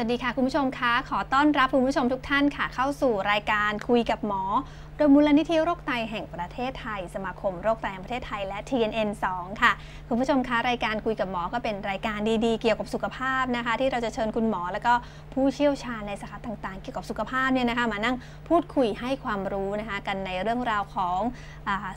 สวัสดีค่ะคุณผู้ชมคะขอต้อนรับคุณผู้ชมทุกท่านค่ะเข้าสู่รายการคุยกับหมอโดยมูลนิธิโรคไตแห่งประเทศไทยสมาคมโรคไตแห่งประเทศไทยและ TNN2 ค่ะคุณผู้ชมคะรายการคุยกับหมอก็เป็นรายการดีๆเกี่ยวกับสุขภาพนะคะที่เราจะเชิญคุณหมอแล้วก็ผู้เชี่ยวชาญในสาขาต่างๆเกี่ยวกับสุขภาพเนี่ยนะคะมานั่งพูดคุยให้ความรู้นะคะกันในเรื่องราวของ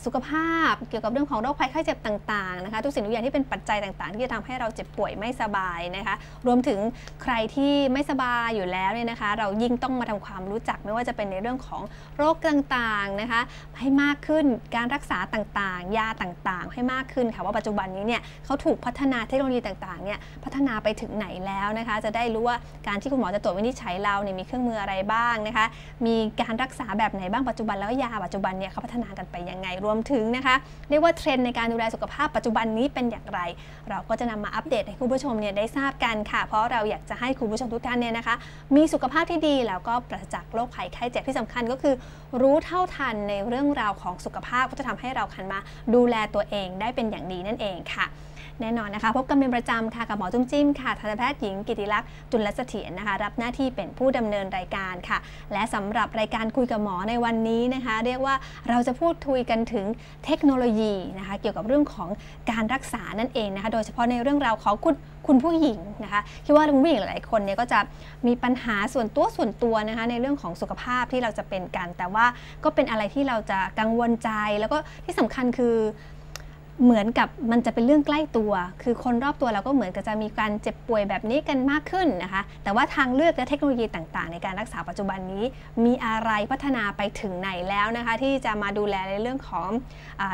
สุขภาพเกี่ยวกับเรื่องของโรคภัยไข้เจ็บต่างๆนะคะทุกสิ่งทุกอย่างที่เป็นปัจจัยต่างๆที่จะทำให้เราเจ็บป่วยไม่สบายนะคะรวมถึงใครที่ไม่สบายอยู่แล้วเนี่ยนะคะเรายิ่งต้องมาทำความรู้จักไม่ว่าจะเป็นในเรื่องของโรคต่างๆนะคะให้มากขึ้นการรักษาต่างๆยาต่างๆให้มากขึ้นค่ะว่าปัจจุบันนี้เนี่ยเขาถูกพัฒนาเทคโนโลยีต่างๆเนี่ยพัฒนาไปถึงไหนแล้วนะคะจะได้รู้ว่าการที่คุณหมอจะตรวจวินิจฉัยเราเนี่ยมีเครื่องมืออะไรบ้างนะคะมีการรักษาแบบไหนบ้างปัจจุบันแล้วยาปัจจุบันเนี่ยเขาพัฒนากันไปยังไงรวมถึงนะคะเรียกว่าเทรนด์ในการดูแลสุขภาพปัจจุบันนี้เป็นอย่างไรเราก็จะนำมาอัปเดตให้คุณผู้ชมเนี่ยได้ทราบกันค่ะเพราะเราอยากจะให้คุณผู้ชมทุกท่านเนี่ยนะคะมีสุขภาพที่ดีแล้วก็ปราศจากโรคภัยไข้เจ็บที่สำคัญก็คือรู้เท่าทันในเรื่องราวของสุขภาพก็จะทำให้เราหันมาดูแลตัวเองได้เป็นอย่างดีนั่นเองค่ะแน่นอนนะคะพบกันเป็นประจำค่ะกับหมอจุ้มจิ้มค่ะทันตแพทย์หญิงกิติลักษณ์จุลเสถียรนะคะรับหน้าที่เป็นผู้ดำเนินรายการค่ะและสำหรับรายการคุยกับหมอในวันนี้นะคะเรียกว่าเราจะพูดคุยกันถึงเทคโนโลยีนะคะเกี่ยวกับเรื่องของการรักษานั่นเองนะคะโดยเฉพาะในเรื่องราวของคุณผู้หญิงนะคะคิดว่าคุณผู้หญิงหลายคนเนี่ยก็จะมีปัญหาส่วนตัวนะคะในเรื่องของสุขภาพที่เราจะเป็นกันแต่ว่าก็เป็นอะไรที่เราจะกังวลใจแล้วก็ที่สำคัญคือเหมือนกับมันจะเป็นเรื่องใกล้ตัวคือคนรอบตัวเราก็เหมือนกับจะมีการเจ็บป่วยแบบนี้กันมากขึ้นนะคะแต่ว่าทางเลือกและเทคโนโลยีต่างๆในการรักษาปัจจุบันนี้มีอะไรพัฒนาไปถึงไหนแล้วนะคะที่จะมาดูแลในเรื่องของ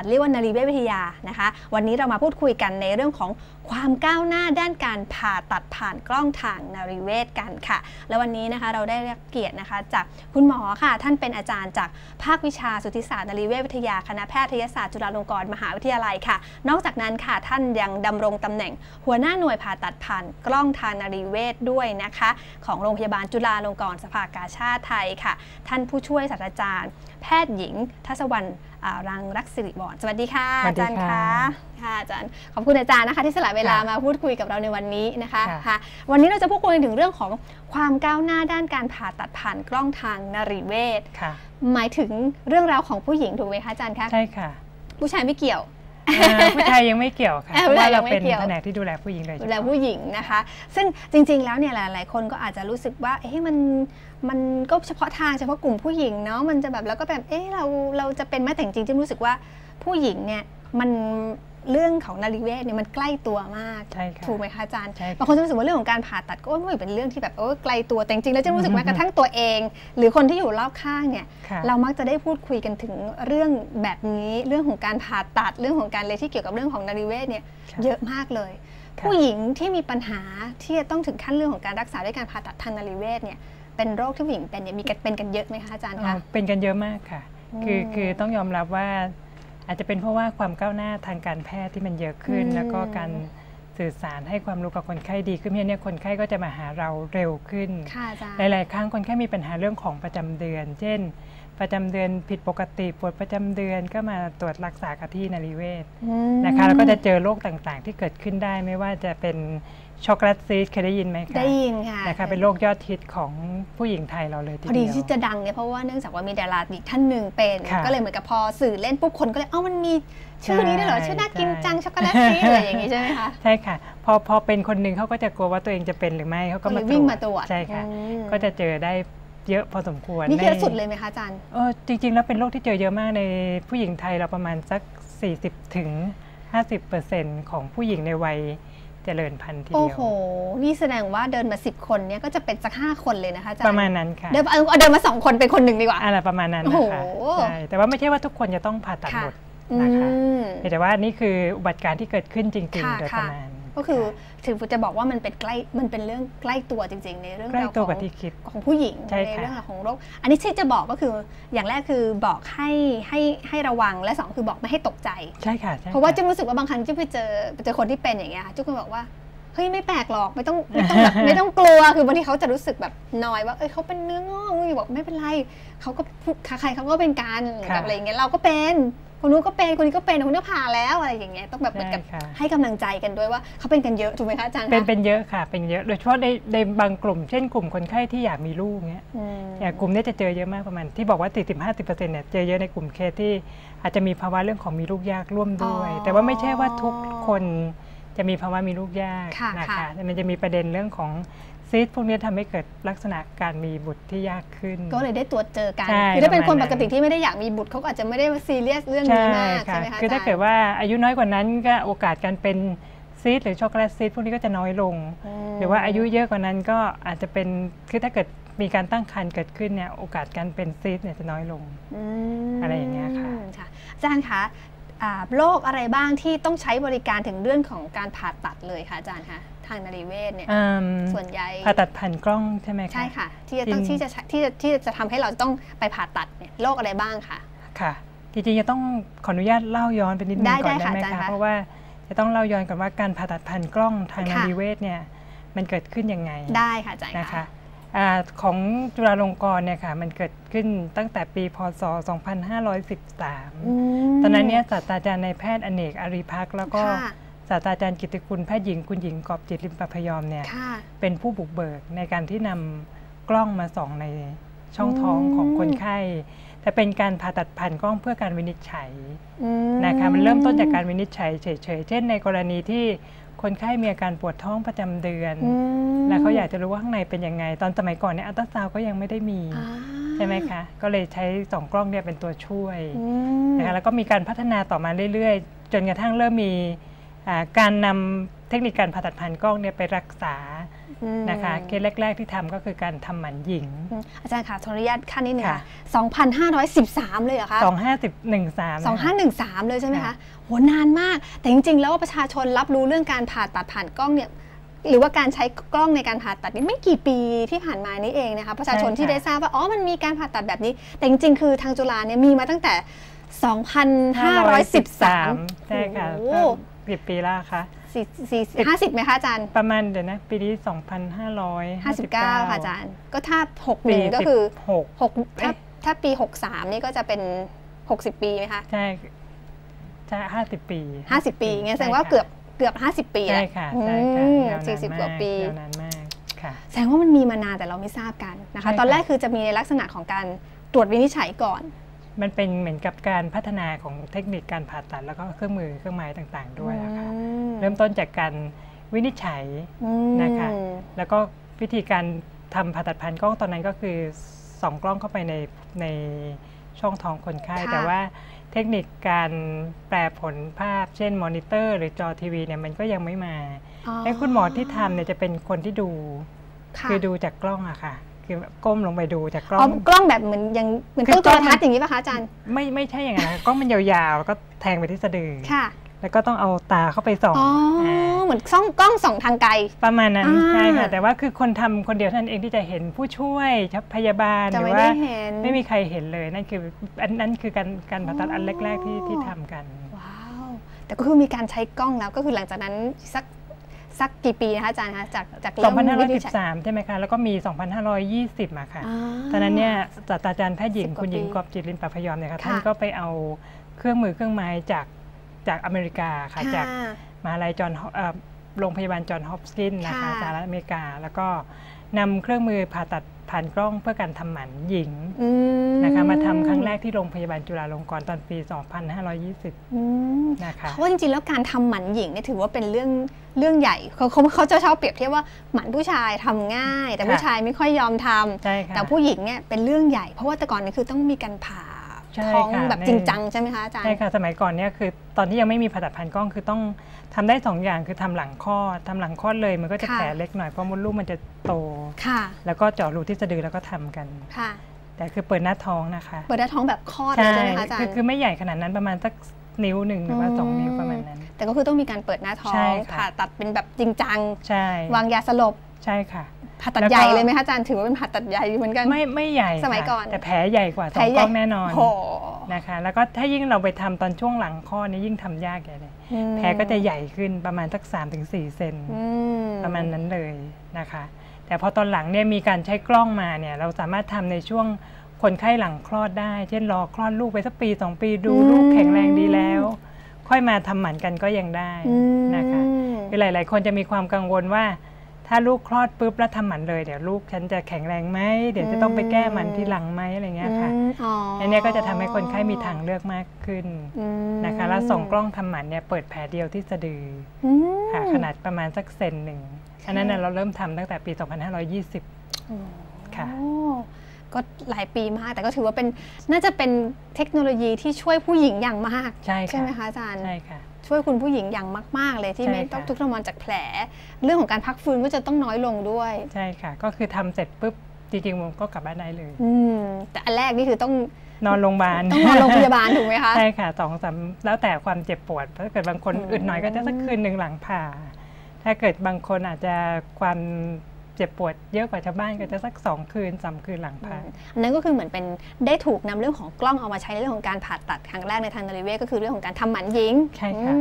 เรียกว่านารีเวชวิทยานะคะวันนี้เรามาพูดคุยกันในเรื่องของความก้าวหน้าด้านการผ่าตัดผ่านกล้องทางนารีเวชกันค่ะและวันนี้นะคะเราได้รับเกียรตินะคะจากคุณหมอค่ะท่านเป็นอาจารย์จากภาควิชาสุติศาสตร์นารีเวชวิทยาคณะแพทยศาสตร์จุฬาลงกรณ์มหาวิทยาลัยนอกจากนั้นค่ะท่านยังดำรงตำแหน่งหัวหน้าหน่วยผ่าตัดผ่านกล้องทางนารีเวชด้วยนะคะของโรงพยาบาลจุฬาลงกรณ์สภากาชาติไทยค่ะท่านผู้ช่วยศาสตราจารย์แพทย์หญิงทัศวรรณรังรักศิริวรสวัสดีค่ะอาจารย์ค่ะอาจารย์ขอบคุณอาจารย์นะคะที่สละเวลามาพูดคุยกับเราในวันนี้นะคะวันนี้เราจะพูดคุยถึงเรื่องของความก้าวหน้าด้านการผ่าตัดผ่านกล้องทางนารีเวชหมายถึงเรื่องราวของผู้หญิงถูกไหมคะอาจารย์คะใช่ค่ะผู้ชายไม่เกี่ยวผู้ชายยังไม่เกี่ยวค่ะเพราะว่าเราเป็นแผนกที่ดูแลผู้หญิงเลยดูแลผู้หญิงนะคะซึ่งจริงๆแล้วเนี่ยหลายๆคนก็อาจจะรู้สึกว่าเอ๊ะมันก็เฉพาะทางเฉพาะกลุ่มผู้หญิงเนาะมันจะแบบแล้วก็แบบเอ๊ะเราจะเป็นมาแต่จริงๆรู้สึกว่าผู้หญิงเนี่ยมันเรื่องของนารีเวชเนี่ยมันใกล้ตัวมากถูกไหมคะอาจารย์บางคนจะรู้สึกว่าเรื่องของการผ่าตัดก็ไม่เป็นเรื่องที่แบบโอ้ไกลตัวแต่จริงๆแล้วจะรู้สึกแม้กระทั่งตัวเองหรือคนที่อยู่รอบข้างเนี่ยเรามักจะได้พูดคุยกันถึงเรื่องแบบนี้เรื่องของการผ่าตัดเรื่องของการอะไรที่เกี่ยวกับเรื่องของนารีเวชเนี่ยเยอะมากเลยผู้หญิงที่มีปัญหาที่จะต้องถึงขั้นเรื่องของการรักษาด้วยการผ่าตัดทางนารีเวชเนี่ยเป็นโรคที่ผู้หญิงเป็นเนี่ยมีเป็นกันเยอะไหมคะอาจารย์คะเป็นกันเยอะมากค่ะคือต้องยอมรับว่าอาจจะเป็นเพราะว่าความก้าวหน้าทางการแพทย์ที่มันเยอะขึ้นแล้วก็การสื่อสารให้ความรู้กับคนไข้ดีขึ้นเนี่ยคนไข้ก็จะมาหาเราเร็วขึ้นหลายๆครั้งคนไข้มีปัญหาเรื่องของประจำเดือนเช่นประจำเดือนผิดปกติปวดประจำเดือนก็มาตรวจรักษาที่นารีเวชนะคะแล้วก็จะเจอโรคต่างๆที่เกิดขึ้นได้ไม่ว่าจะเป็นช็อกโกแลตซีสเคยได้ยินไหมคะได้ยินค่ะนะคะเป็นโรคยอดฮิตของผู้หญิงไทยเราเลยทีเดียวพอดีที่จะดังเนี่ยเพราะว่าเนื่องจากว่ามีดาราอีกท่านหนึ่งเป็นก็เลยเหมือนกับพอสื่อเล่นปุ๊บคนก็เลยเอ้ามันมีชื่อนี้ด้วยเหรอชื่อน่ากินจังช็อกโกแลตซีสอะไรอย่างนี้ใช่ไหมคะใช่ค่ะพอเป็นคนหนึ่งเขาก็จะกลัวว่าตัวเองจะเป็นหรือไม่เขาก็วิ่งมาตรวจใช่ค่ะก็จะเจอได้เยอะพอสมควรนี่เยอะสุดเลยไหมคะอาจารย์จริงๆแล้วเป็นโรคที่เจอเยอะมากในผู้หญิงไทยเราประมาณสัก 40-50% ของผู้หญิงในวัยเจริญพันธุ์ทีเดียวโอ้โหนี่แสดงว่าเดินมา10คนเนี้ยก็จะเป็นสัก5คนเลยนะคะอาจารย์ประมาณนั้นค่ะเดินมา2คนเป็นคนหนึ่งดีกว่าอะไรประมาณนั้นนะคะใช่แต่ว่าไม่ใช่ว่าทุกคนจะต้องผ่าตัดหมดนะคะแต่ว่านี่คืออุบัติการณ์ที่เกิดขึ้นจริงๆโดยประมาณก็คือถึงจะบอกว่ามันเป็นใกล้มันเป็นเรื่องใกล้ตัวจริงๆในเรื่องราวของผู้หญิงในเรื่องราวของโรคอันนี้ที่จะบอกก็คืออย่างแรกคือบอกให้ระวังและ2คือบอกไม่ให้ตกใจใช่ค่ะเพราะว่าจะรู้สึกว่าบางครั้งจะไปเจอคนที่เป็นอย่างเงี้ยจุ๊กก็บอกว่าเฮ้ยไม่แปลกหรอกไม่ต้องแบบไม่ต้องกลัวคือบางทีเขาจะรู้สึกแบบนอยว่าเอ้ยเขาเป็นเนื้องอกบอกไม่เป็นไรเขาก็ใครเขาก็เป็นกันอะไรอย่างเงี้ยเราก็เป็น คนนู้นก็เป็นคนนี้ก็เป็นคนนี้ผ่าแล้วอะไรอย่างเงี้ยต้องแบบเหมือนกับให้กำลังใจกันด้วยว่าเขาเป็นกันเยอะถูกไหมคะอาจารย์เป็นเยอะค่ะเป็นเยอะโดยเฉพาะในบางกลุ่มเช่นกลุ่มคนไข้ที่อยากมีลูกเงี้ยอย่างกลุ่มนี้จะเจอเยอะมากประมาณที่บอกว่า 40-50% เนี่ยเจอเยอะในกลุ่มเคสที่อาจจะมีภาวะเรื่องของมีลูกยากร่วมด้วยแต่ว่าไม่ใช่ว่าทุกคนจะมีภาวะมีลูกยากนะคะมันจะมีประเด็นเรื่องของซีสพวกนี้ทำให้เกิดลักษณะการมีบุตรที่ยากขึ้นก็เลยได้ตรวจเจอกันคือถ้าเป็นคนปกติที่ไม่ได้อยากมีบุตรเขาอาจจะไม่ได้ซีเรียสเรื่องนี้มากใช่ไหมคะคือถ้าเกิดว่าอายุน้อยกว่านั้นก็โอกาสการเป็นซีสหรือช็อกโกแลตซีสพวกนี้ก็จะน้อยลงหรือว่าอายุเยอะกว่านั้นก็อาจจะเป็นคือถ้าเกิดมีการตั้งครรภ์เกิดขึ้นเนี่ยโอกาสการเป็นซีสเนี่ยจะน้อยลงอะไรอย่างเงี้ยค่ะอาจารย์คะโรคอะไรบ้างที่ต้องใช้บริการถึงเรื่องของการผ่าตัดเลยคะอาจารย์คะทางนรีเวชเนี่ยส่วนใหญ่ผ่าตัดผ่านกล้องใช่ไหมคะใช่ค่ะที่จะทำให้เราต้องไปผ่าตัดเนี่ยโรคอะไรบ้างคะค่ะจริงๆจะต้องขออนุญาตเล่าย้อนไปนิดนึงก่อนได้ไหมคะเพราะว่าจะต้องเล่าย้อนก่อนว่าการผ่าตัดผ่านกล้องทางนรีเวชเนี่ยมันเกิดขึ้นยังไงได้ค่ะอาจารย์นะคะของจุฬาลงกรณ์เนี่ยค่ะมันเกิดขึ้นตั้งแต่ปีพ.ศ. 2513 ตอนนั้นเนี่ยศาสตราจารย์นายแพทย์อเนกอารีพักษ์แล้วก็ศาสตราจารย์กิตติคุณแพทย์หญิงคุณหญิงกอบจิตริมประพยอมเนี่ยเป็นผู้บุกเบิกในการที่นำกล้องมาส่องในช่องท้องของคนไข้แต่เป็นการผ่าตัดผ่านกล้องเพื่อการวินิจฉัยนะคะมันเริ่มต้นจากการวินิจฉัยเฉยๆเช่นในกรณีที่คนไข้มีอาการปวดท้องประจำเดือนแล้วเขาอยากจะรู้ว่าข้างในเป็นยังไงตอนสมัยก่อนเนี่ยอัลตราซาวด์ก็ยังไม่ได้มีใช่ไหมคะก็เลยใช้สองกล้องเนี่ยเป็นตัวช่วยนะคะแล้วก็มีการพัฒนาต่อมาเรื่อยๆจนกระทั่งเริ่มมีการนำเทคนิคการผ่าตัดผ่านกล้องเนี่ยไปรักษานะคะเคสแรกๆที่ทำก็คือการทำหมันหญิงอาจารย์ค่ะขออนุญาตขั้นนี้หนึ่งค่ะ2513เลยเหรอคะ2513เลยใช่ไหมคะโหนานมากแต่จริงๆแล้วประชาชนรับรู้เรื่องการผ่าตัดผ่านกล้องเนี่ยหรือว่าการใช้กล้องในการผ่าตัดนี่ไม่กี่ปีที่ผ่านมานี้เองนะคะประชาชนที่ได้ทราบว่าอ๋อมันมีการผ่าตัดแบบนี้แต่จริงๆคือทางจุฬาเนี่ยมีมาตั้งแต่2513ใช่ค่ะกี่ปีละคะ50ไหมคะอาจารย์ประมาณเดี๋ยวนะปีนี้2559ค่ะอาจารย์ก็ถ้า61ก็คือ6ถ้าปี63นี่ก็จะเป็น60ปีไหมคะใช่ใช่50ปีงั้นแสดงว่าเกือบ50ปีใช่ค่ะ40กว่าปีนานมากค่ะแสดงว่ามันมีมานานแต่เราไม่ทราบกันนะคะตอนแรกคือจะมีในลักษณะของการตรวจวินิจฉัยก่อนมันเป็นเหมือนกับการพัฒนาของเทคนิคการผ่าตัดแล้วก็เครื่องมือเครื่องไม้ต่างๆด้วยนะคะเริ่มต้นจากการวินิจฉัยนะคะแล้วก็วิธีการทำผ่าตัดผ่านกล้องตอนนั้นก็คือส่องกล้องเข้าไปในช่องท้องคนไข้แต่ว่าเทคนิคการแปลผลภาพเช่นมอนิเตอร์หรือจอทีวีเนี่ยมันก็ยังไม่มาและคุณหมอที่ทำเนี่ยจะเป็นคนที่ดูคือดูจากกล้องอะค่ะคือก้มลงไปดูจากกล้องแบบเหมือนยังเหมือนกล้องโทรทัศน์อย่างนี้ป่ะคะอาจารย์ไม่ใช่อย่างนั้นกล้องมันยาวๆแล้วก็แทงไปที่สะดือค่ะแล้วก็ต้องเอาตาเข้าไปส่องเหมือนกล้องส่องทางไกลประมาณนั้นใช่ค่ะแต่ว่าคือคนทำคนเดียวท่านเองที่จะเห็นผู้ช่วยพยาบาลหรือว่าไม่มีใครเห็นเลยนั่นคือการผ่าตัดอันแรกๆที่ทำกันว้าวแต่ก็คือมีการใช้กล้องแล้วก็คือหลังจากนั้นสักกี่ปีนะคะอาจารย์คะจาก2513ใช่ไหมคะแล้วก็มี2520มาค่ะตอนนั้นเนี่ยศาสตราจารย์แพทย์หญิงคุณหญิงกอบจิตริมประพยอมเนี่ยค่ะท่านก็ไปเอาเครื่องมือเครื่องไม้จากอเมริกาค่ะจากมหาวิทยาลัยโรงพยาบาลจอห์นฮอปกินส์นะคะสหรัฐอเมริกาแล้วก็นำเครื่องมือผ่าตัดผ่านกล้องเพื่อการทำหมันหญิงนะคะมาทำครั้งแรกที่โรงพยาบาลจุฬาลงกรณ์ตอนปี 2520 นะคะเพราะจริงๆแล้วการทำหมันหญิงเนี่ยถือว่าเป็นเรื่องใหญ่เขาจะชอบเปรียบเทียบว่าหมันผู้ชายทำง่ายแต่ผู้ชายไม่ค่อยยอมทำแต่ผู้หญิงเนี่ยเป็นเรื่องใหญ่เพราะว่าแต่ก่อนนี่คือต้องมีการผ่าท้องแบบจริงจังใช่ไหมคะอาจารย์ใช่ค่ะสมัยก่อนเนี่ยคือตอนที่ยังไม่มีผ่าตัดผ่านกล้องคือต้องทำได้2อย่างคือทำหลังคลอดเลยมันก็จะแผลเล็กหน่อยเพราะมดลูกมันจะโตค่ะแล้วก็เจาะรูที่สะดือแล้วก็ทำกันค่ะแต่คือเปิดหน้าท้องนะคะเปิดหน้าท้องแบบคลอดใช่ไหมคะอาจารย์คือไม่ใหญ่ขนาดนั้นประมาณสักนิ้วหนึ่งหรือว่า2 นิ้วประมาณนั้นแต่ก็คือต้องมีการเปิดหน้าท้องผ่าตัดเป็นแบบจริงจังใช่วางยาสลบใช่ค่ะผ่าตัดใหญ่เลยไหมคะอาจารย์ถือว่าเป็นผ่าตัดใหญ่เหมือนกันไม่ใหญ่สมัยก่อนแต่แผลใหญ่กว่าสองกล้องแน่นอนนะคะแล้วก็ถ้ายิ่งเราไปทำตอนช่วงหลังคลอดนี่ยิ่งทำยากเลยแผลก็จะใหญ่ขึ้นประมาณสัก3-4 เซนประมาณนั้นเลยนะคะแต่พอตอนหลังเนี่ยมีการใช้กล้องมาเนี่ยเราสามารถทำในช่วง คนไข้หลังคลอดได้เช่นรอคลอดลูกไปสักปี2ปีดูลูกแข็งแรงดีแล้วค่อยมาทำหมันกันก็ยังได้นะคะหลายๆคนจะมีความกังวลว่าถ้าลูกคลอดปุ๊บแล้วทำหมันเลยเดี๋ยวลูกฉันจะแข็งแรงไหมเดี๋ยวจะต้องไปแก้หมันที่หลังไหมอะไรเงี้ยค่ะอันนี้ก็จะทำให้คนไข้มีทางเลือกมากขึ้นนะคะแล้วส่องกล้องทำหมันเนี่ยเปิดแผลเดียวที่สะดือค่ะขนาดประมาณสักเซนหนึ่งอันนั้นเราเริ่มทำตั้งแต่ปี 2520 ค่ะก็หลายปีมากแต่ก็ถือว่าเป็นน่าจะเป็นเทคโนโลยีที่ช่วยผู้หญิงอย่างมากใช่ไหมคะอาจารย์ใช่ค่ะช่วยคุณผู้หญิงอย่างมากๆเลยที่ไม่ต้องทุกข์ทรมานจากแผลเรื่องของการพักฟื้นก็จะต้องน้อยลงด้วยใช่ค่ะก็คือทำเสร็จปุ๊บจริงๆผมก็กลับบ้านได้เลยแต่อันแรกนี่คือต้องนอนโรงพยาบาลต้องนอนโรงพยาบาลถูกไหมคะใช่ค่ะ2-3แล้วแต่ความเจ็บปวดถ้าเกิดบางคนอึดหน่อยก็จะสักคืนหนึ่งหลังผ่าถ้าเกิดบางคนอาจจะความเจ็บปวดเยอะกว่าชาวบ้านก็จะสัก2-3 คืนหลังผ่านั่นก็คือเหมือนเป็นได้ถูกนำเรื่องของกล้องเอามาใช้ในเรื่องของการผ่าตัดครั้งแรกในทางนริเวศก็คือเรื่องของการทำหมันหญิงใช่ค่ะ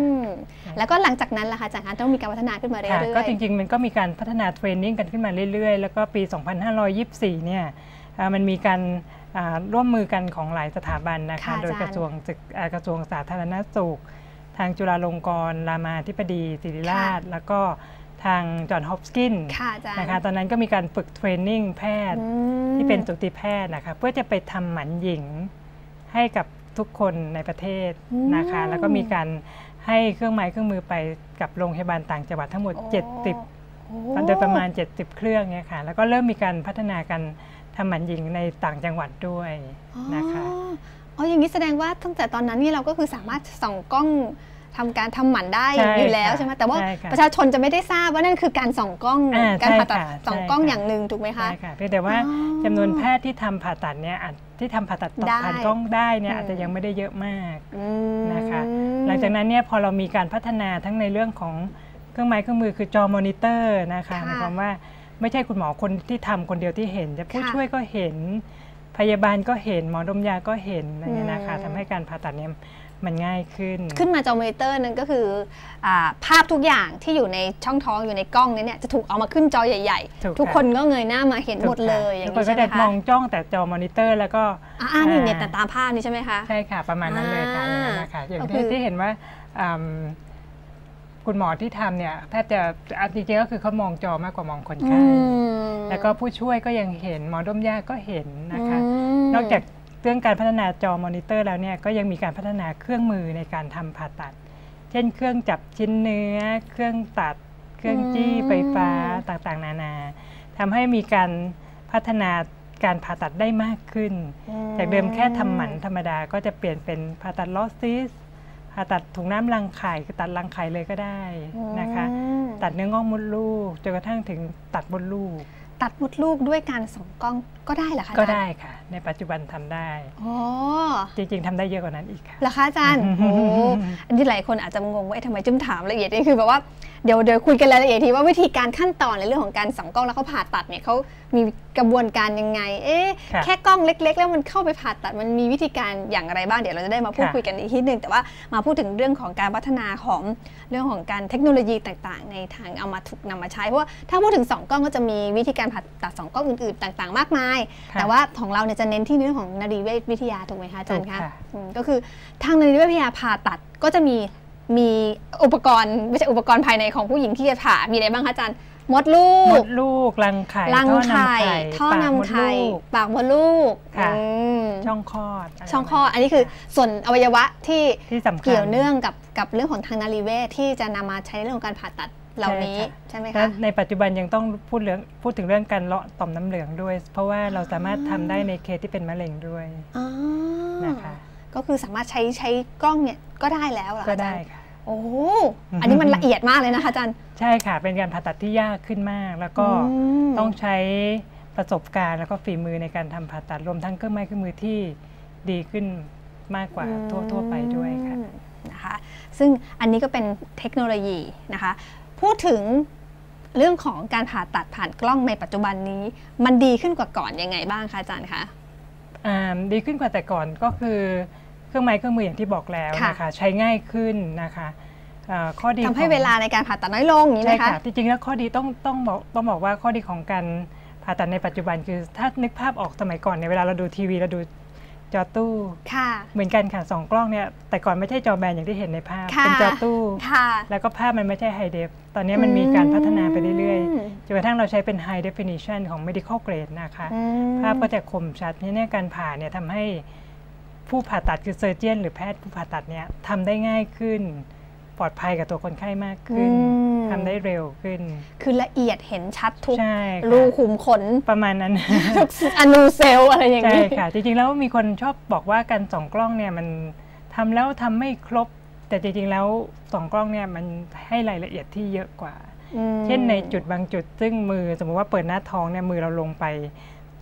แล้วก็หลังจากนั้นล่ะค่ะจากนั้นต้องมีการพัฒนาขึ้นมาเรื่อยๆก็จริงๆมันก็มีการพัฒนาเทรนนิ่งกันขึ้นมาเรื่อยๆแล้วก็ปี 2524 เนี่ยมันมีการร่วมมือกันของหลายสถาบันนะคะโดยกระทรวงสาธารณสุขทางจุฬาลงกรณรามาธิบดีศิริราชแล้วก็ทางจอห์นฮอปกินส์นะคะตอนนั้นก็มีการฝึกเทรนนิ่งแพทย์ที่เป็นสูติแพทย์นะคะเพื่อจะไปทำหมันหญิงให้กับทุกคนในประเทศนะคะแล้วก็มีการให้เครื่องไม้เครื่องมือไปกับโรงพยาบาลต่างจังหวัดทั้งหมด70ตอนเดือนประมาณ70เครื่องเนี่ยค่ะแล้วก็เริ่มมีการพัฒนาการทำหมันหญิงในต่างจังหวัดด้วยนะคะอ๋ออย่างนี้แสดงว่าตั้งแต่ตอนนั้นนี่เราก็คือสามารถส่องกล้องทำการทำหมันได้อยู่แล้วใช่ไหมแต่ว่าประชาชนจะไม่ได้ทราบว่านั่นคือการส่องกล้องการผ่าตัดส่องกล้องอย่างหนึ่งถูกไหมคะใช่ค่ะเพียงแต่ว่าจำนวนแพทย์ที่ทำผ่าตัดเนี่ยที่ทำผ่าตัดต่อผ่านกล้องได้เนี่ยอาจจะยังไม่ได้เยอะมากนะคะหลังจากนั้นเนี่ยพอเรามีการพัฒนาทั้งในเรื่องของเครื่องไม้เครื่องมือคือจอมอนิเตอร์นะคะหมายความว่าไม่ใช่คุณหมอคนที่ทำคนเดียวที่เห็นแต่ผู้ช่วยก็เห็นพยาบาลก็เห็นหมอดมยาก็เห็นอะไรเงี้ยนะคะทำให้การผ่าตัดเนี่ยมันง่ายขึ้นมาจอมอนิเตอร์นั่นก็คือภาพทุกอย่างที่อยู่ในช่องท้องอยู่ในกล้องนี้เนี่ยจะถูกเอามาขึ้นจอใหญ่ๆทุกคนก็เงยหน้ามาเห็นหมดเลยอย่างนี้ใช่ไหมคะมองจ้องแต่จอมอนิเตอร์แล้วก็นี่เนี่ยแต่ตามภาพนี่ใช่ไหมคะใช่ค่ะประมาณนั้นเลยค่ะนะคะอย่างที่เห็นว่าคุณหมอที่ทำเนี่ยแทบจะจริงๆก็คือเขามองจอมากกว่ามองคนไข้แล้วก็ผู้ช่วยก็ยังเห็นหมอดมยาก็เห็นนะคะนอกจากเรื่องการพัฒนาจอมอนิเตอร์แล้วเนี่ยก็ยังมีการพัฒนาเครื่องมือในการทำผ่าตัดเช่นเครื่องจับชิ้นเนื้อเครื่องตัดเครื่องจี้ไฟฟ้าต่างๆนานาทำให้มีการพัฒนาการผ่าตัดได้มากขึ้นจากเดิมแค่ทำหมันธรรมดาก็จะเปลี่ยนเป็นผ่าตัดลอสซิสผ่าตัดถุงน้ำรังไข่ตัดรังไข่เลยก็ได้นะคะตัดเนื้องอกมดลูกจนกระทั่งถึงตัดมดลูกด้วยการส่องกล้องก็ได้เหรอคะก็ได้ค่ะในปัจจุบันทำได้จริงๆทำได้เยอะกว่านั้นอีกค่ะเหรอคะอาจารย์โอ้อันนี้หลายคนอาจจะงงว่าทำไมจึ้มถามละเอียดนี่คือแบบว่าเดี๋ยวคุยกันรายละเอียดทีว่าวิธีการขั้นตอนในเรื่องของการส่องกล้องแล้วเขาผ่าตัดเนี่ยเขามีกระบวนการยังไงแค่กล้องเล็กๆแล้วมันเข้าไปผ่าตัดมันมีวิธีการอย่างไรบ้างเดี๋ยวเราจะได้มาพูดคุยกันอีกทีหนึ่งแต่ว่ามาพูดถึงเรื่องของการพัฒนาของเรื่องของการเทคโนโลยีต่างๆในทางเอามาถูกนำมาใช้เพราะว่าถ้าพูดถึงส่องกล้องก็จะมีวิธีการผ่าตัดส่องกล้องอื่นๆต่างๆมากมายแต่ว่าของเราเนี่ยจะเน้นที่เรื่องของนรีเวชวิทยาถูกไหมคะอาจารย์คะก็คือทางนรีเวชวิทยาผ่าตัดก็จะมีอุปกรณ์ไม่ใช่อุปกรณ์ภายในของผู้หญิงที่จะผ่ามีอะไรบ้างคะอาจารย์มดลูกรังไข่ท่อนำไข่ปากมดลูกช่องคลอดอันนี้คือส่วนอวัยวะที่เกี่ยวเนื่องกับเรื่องของทางนรีเวชที่จะนำมาใช้เรื่องของการผ่าตัดเหล่านี้ใช่ไหมคะในปัจจุบันยังต้องพูดถึงเรื่องการเลาะต่อมน้ำเหลืองด้วยเพราะว่าเราสามารถทำได้ในเคสที่เป็นมะเร็งด้วยนะคะก็คือสามารถใช้กล้องเนี่ยก็ได้แล้วเหรออาจารย์โอ้อันนี้มันละเอียดมากเลยนะคะอาจารย์ใช่ค่ะเป็นการผ่าตัดที่ยากขึ้นมากแล้วก็ต้องใช้ประสบการณ์แล้วก็ฝีมือในการทำผ่าตัดรวมทั้งเครื่องไม้เครื่องมือที่ดีขึ้นมากกว่าทั่วไปด้วยค่ะนะคะซึ่งอันนี้ก็เป็นเทคโนโลยีนะคะพูดถึงเรื่องของการผ่าตัดผ่านกล้องในปัจจุบันนี้มันดีขึ้นกว่าก่อนยังไงบ้างคะอาจารย์คะดีขึ้นกว่าแต่ก่อนก็คือเครื่องไม้เครื่องมืออย่างที่บอกแล้วนะคะใช้ง่ายขึ้นนะคะข้อดีทำให้เวลาในการผ่าตัดน้อยลงใช่ไหมคะจริงๆแล้วข้อดีต้องบอกว่าข้อดีของการ แต่ในปัจจุบันคือถ้านึกภาพออกสมัยก่อนในเวลาเราดูทีวีเราดูจอตู้เหมือนกันค่ะสองกล้องเนี่ยแต่ก่อนไม่ใช่จอแบนอย่างที่เห็นในภาพเป็นจอตู้แล้วก็ภาพมันไม่ใช่ไฮเดฟตอนนี้มันมีการพัฒนาไปเรื่อยๆจนกระทั่งเราใช้เป็นไฮเดฟิเนชันของ medical grade นะคะภาพก็จะคมชัดเนี่ยการผ่าเนี่ยทำให้ผู้ผ่าตัดคือเซอร์เจียนหรือแพทย์ผู้ผ่าตัดเนี่ยทำได้ง่ายขึ้นปลอดภัยกับตัวคนไข้มากขึ้นทำได้เร็วขึ้นคือละเอียดเห็นชัดทุกรูขุมขนประมาณนั้นทุกอนูเซลอะไรอย่างนี้ใช่ค่ะจริงๆแล้วมีคนชอบบอกว่าการส่องกล้องเนี่ยมันทำแล้วทำไม่ครบแต่จริงๆแล้วส่องกล้องเนี่ยมันให้รายละเอียดที่เยอะกว่าเช่นในจุดบางจุดซึ่งมือสมมติว่าเปิดหน้าท้องเนี่ยมือเราลงไป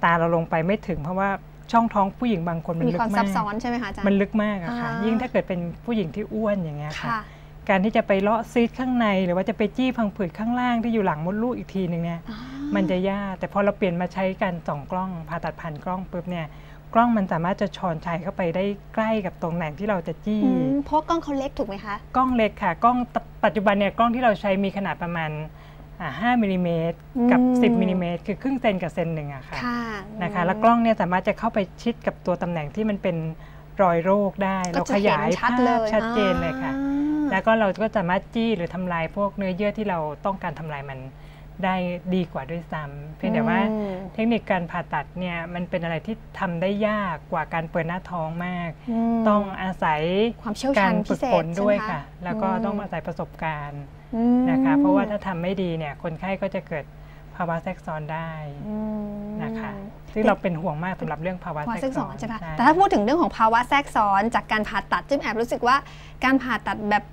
ตาเราลงไปไม่ถึงเพราะว่าช่องท้องผู้หญิงบางคนมันลึกมากมีความซับซ้อนใช่ไหมคะอาจารย์มันลึกมากอะค่ะยิ่งถ้าเกิดเป็นผู้หญิงที่อ้วนอย่างเงี้ยค่ะการที่จะไปเลาะซีดข้างในหรือว่าจะไปจี้พังผืดข้างล่างที่อยู่หลังมดลูกอีกทีหนึ่งเนี่ยมันจะยากแต่พอเราเปลี่ยนมาใช้การส่องกล้องผ่าตัดผ่านกล้องปุ๊บเนี่ยกล้องมันสามารถจะชอนชัยเข้าไปได้ใกล้กับตรงแหล่งที่เราจะจี้เพราะกล้องเขาเล็กถูกไหมคะกล้องเล็กค่ะกล้องปัจจุบันเนี่ยกล้องที่เราใช้มีขนาดประมาณ5 มิลลิเมตรกับ10 มิลลิเมตรคือครึ่งเซนกับเซนหนึ่งอะค่ะนะคะแล้วกล้องเนี่ยสามารถจะเข้าไปชิดกับตัวตำแหน่งที่มันเป็นรอยโรคได้เราขยายภาพชัดเจนเลยค่ะแล้วก็เราก็สามารถจี้หรือทำลายพวกเนื้อเยื่อที่เราต้องการทำลายมันได้ดีกว่าด้วยซ้ำเพียงแต่ว่าเทคนิคการผ่าตัดเนี่ยมันเป็นอะไรที่ทำได้ยากกว่าการเปิดหน้าท้องมากต้องอาศัยการฝึกฝนด้วยค่ะแล้วก็ต้องอาศัยประสบการณ์นะคะเพราะว่าถ้าทำไม่ดีเนี่ยคนไข้ก็จะเกิดภาวะแทรกซ้อนได้นะคะซึ่งเราเป็นห่วงมากสำหรับเรื่องภาวะแทรกซ้อนใช่ไหมแต่ถ้าพูดถึงเรื่องของภาวะแทรกซ้อนจากการผ่าตัดจึงแอบรู้สึกว่าการผ่าตัดแบบ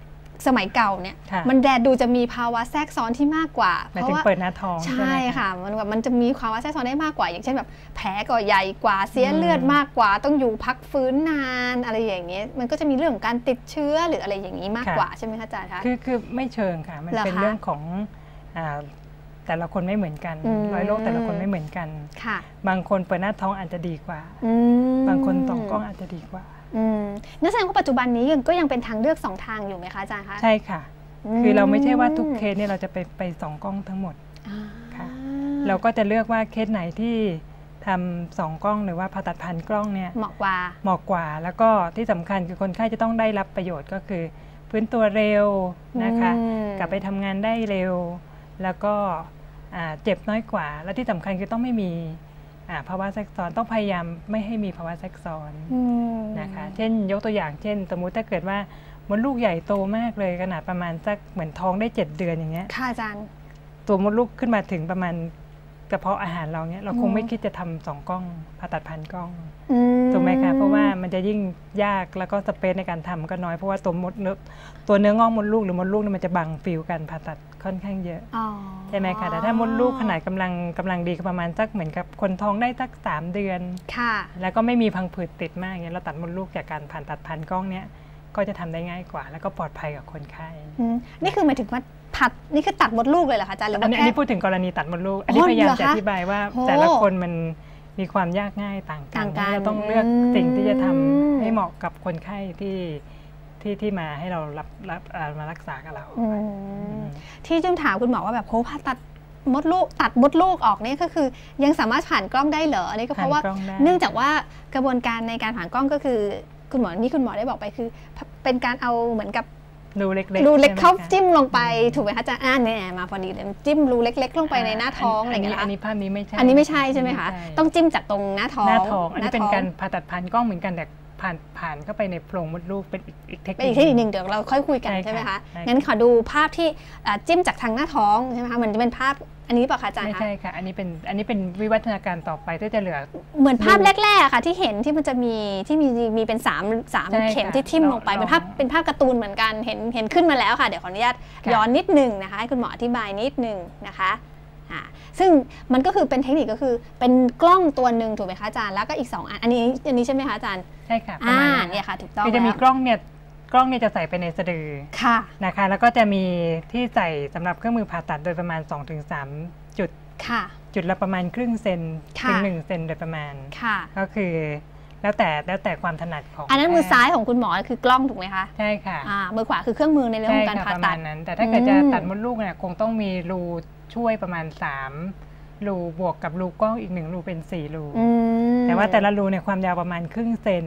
สมัยเก่าเนี่ยมันแดดดูจะมีภาวะแทรกซ้อนที่มากกว่าเพราะว่าเปิดหน้าท้องใช่ค่ะมันแบบมันจะมีภาวะแทรกซ้อนได้มากกว่าอย่างเช่นแบบแผลก็ใหญ่กว่าเสียเลือดมากกว่าต้องอยู่พักฟื้นนานอะไรอย่างเงี้ยมันก็จะมีเรื่องการติดเชื้อหรืออะไรอย่างนี้มากกว่าใช่ไหมคะอาจารย์คะคือไม่เชิงค่ะมันเป็นเรื่องของแต่ละคนไม่เหมือนกันร้อยโรคแต่ละคนไม่เหมือนกันค่ะบางคนเปิดหน้าท้องอาจจะดีกว่าบางคนส่องกล้องอาจจะดีกว่านั่นแสดงว่าปัจจุบันนี้ก็ยังเป็นทางเลือก2ทางอยู่ไหมคะอาจารย์คะใช่ค่ะคือเราไม่ใช่ว่าทุกเคสเนี่ยเราจะไปส่องกล้องทั้งหมดค่ะเราก็จะเลือกว่าเคสไหนที่ทำ2กล้องหรือว่าผ่าตัดผ่านกล้องเนี่ยเหมาะกว่าแล้วก็ที่สำคัญคือคนไข้จะต้องได้รับประโยชน์ก็คือฟื้นตัวเร็วนะคะกลับไปทำงานได้เร็วแล้วก็เจ็บน้อยกว่าและที่สำคัญคือต้องไม่มีภาวะแทรกซ้อนต้องพยายามไม่ให้มีภาวะแทรกซ้อนนะคะเช่นยกตัวอย่างเช่นสมมุติถ้าเกิดว่ามดลูกใหญ่โตมากเลยขนาดประมาณสักเหมือนท้องได้7 เดือนอย่างเงี้ยค่ะอาจารย์ตัวมดลูกขึ้นมาถึงประมาณกระเพาะอาหารเราเนี้ยเราคงไม่คิดจะทำ2กล้องผ่าตัดผ่านกล้องถูกไหมคะเพราะว่ามันจะยิ่งยากแล้วก็สเปซในการทำก็น้อยเพราะว่าตัวเนื้องอกมดลูกหรือมดลูกเนี่ยมันจะบังฟิวกันผ่าตัดค่อนข้างเยอะใช่ไหมคะแต่ถ้ามดลูกขนาดกำลังดีประมาณสักเหมือนกับคนท้องได้สัก3 เดือนค่ะแล้วก็ไม่มีพังผืดติดมากเงี้ยเราตัดมดลูกจากการผ่าตัดผ่านกล้องเนี้ยก็จะทำได้ง่ายกว่าแล้วก็ปลอดภัยกับคนไข้นี่คือหมายถึงว่าผัดนี่คือตัดมดลูกเลยเหรอคะอาจารย์หรือว่าอันนี้พูดถึงกรณีตัดมดลูกอันนี้พยายามจะอธิบายว่าแต่ละคนมันมีความยากง่ายต่างกันเราต้องเลือกสิ่งที่จะทำให้เหมาะกับคนไข้ที่มาให้เรารับมารักษากับเราที่จึงถามคุณหมอว่าแบบโหผ่าตัดมดลูกตัดมดลูกออกนี่ก็คือยังสามารถผ่านกล้องได้เหรออันนี้ก็เพราะว่าเนื่องจากว่ากระบวนการในการผ่านกล้องก็คือคุณหมอนี่คุณหมอได้บอกไปคือเป็นการเอาเหมือนกับรูเล็กๆเข้าจิ้มลงไปถูกไหมคะจะเนี่ยมาพอดีเลยจิ้มรูเล็กๆลงไปในหน้าท้องอะไรอย่างเงี้ยอันนี้ภาพนี้ไม่ใช่อันนี้ไม่ใช่ใช่ไหมคะต้องจิ้มจากตรงหน้าท้องอันนี้เป็นการผ่าตัดผ่านกล้องเหมือนกันแต่ผ่านเข้าไปในโพรงมดลูกเป็นอีกเทคนิคหนึ่งเดี๋ยวเราค่อยคุยกันใช่ไหมคะงั้นขอดูภาพที่จิ้มจากทางหน้าท้องใช่ไหมคะเหมือนจะเป็นภาพอันนี้เปล่าคะอาจารย์คะไม่ใช่ค่ะอันนี้เป็นวิวัฒนาการต่อไปที่จะเหลือเหมือนภาพแรกๆค่ะที่เห็นที่มันจะมีเป็น3เข็มที่ทิ่มลงไปเป็นภาพการ์ตูนเหมือนกันเห็นขึ้นมาแล้วค่ะเดี๋ยวขออนุญาตย้อนนิดนึงนะคะให้คุณหมออธิบายนิดนึงนะคะซึ่งมันก็คือเป็นเทคนิคก็คือเป็นกล้องตัวหนึ่งถูกไหมคะอาจารย์แล้วก็อีก2อันอันนี้ใช่ไหมคะอาจารย์ใช่ค่ะเนี่ยค่ะถูกต้องจะมีกล้องเนี่ยจะใส่ไปในสะดือค่ะนะคะแล้วก็จะมีที่ใส่สำหรับเครื่องมือผ่าตัดโดยประมาณ 2-3 จุดค่ะจุดละประมาณครึ่งเซนถึง1 เซนโดยประมาณค่ะก็คือแล้วแต่ความถนัดของอันนั้นมือซ้ายของคุณหมอคือกล้องถูกไหมคะใช่ค่ะมือขวาคือเครื่องมือในเรื่องของการผ่าตัดนั้นแต่ถ้าเกิดจะตัดมดลูกเนี่ยคงต้องมีรูช่วยประมาณ3 รูบวกกับรูกว้างอีก1รูเป็น4รูแต่ว่าแต่ละรูเนี่ยความยาวประมาณครึ่งเซน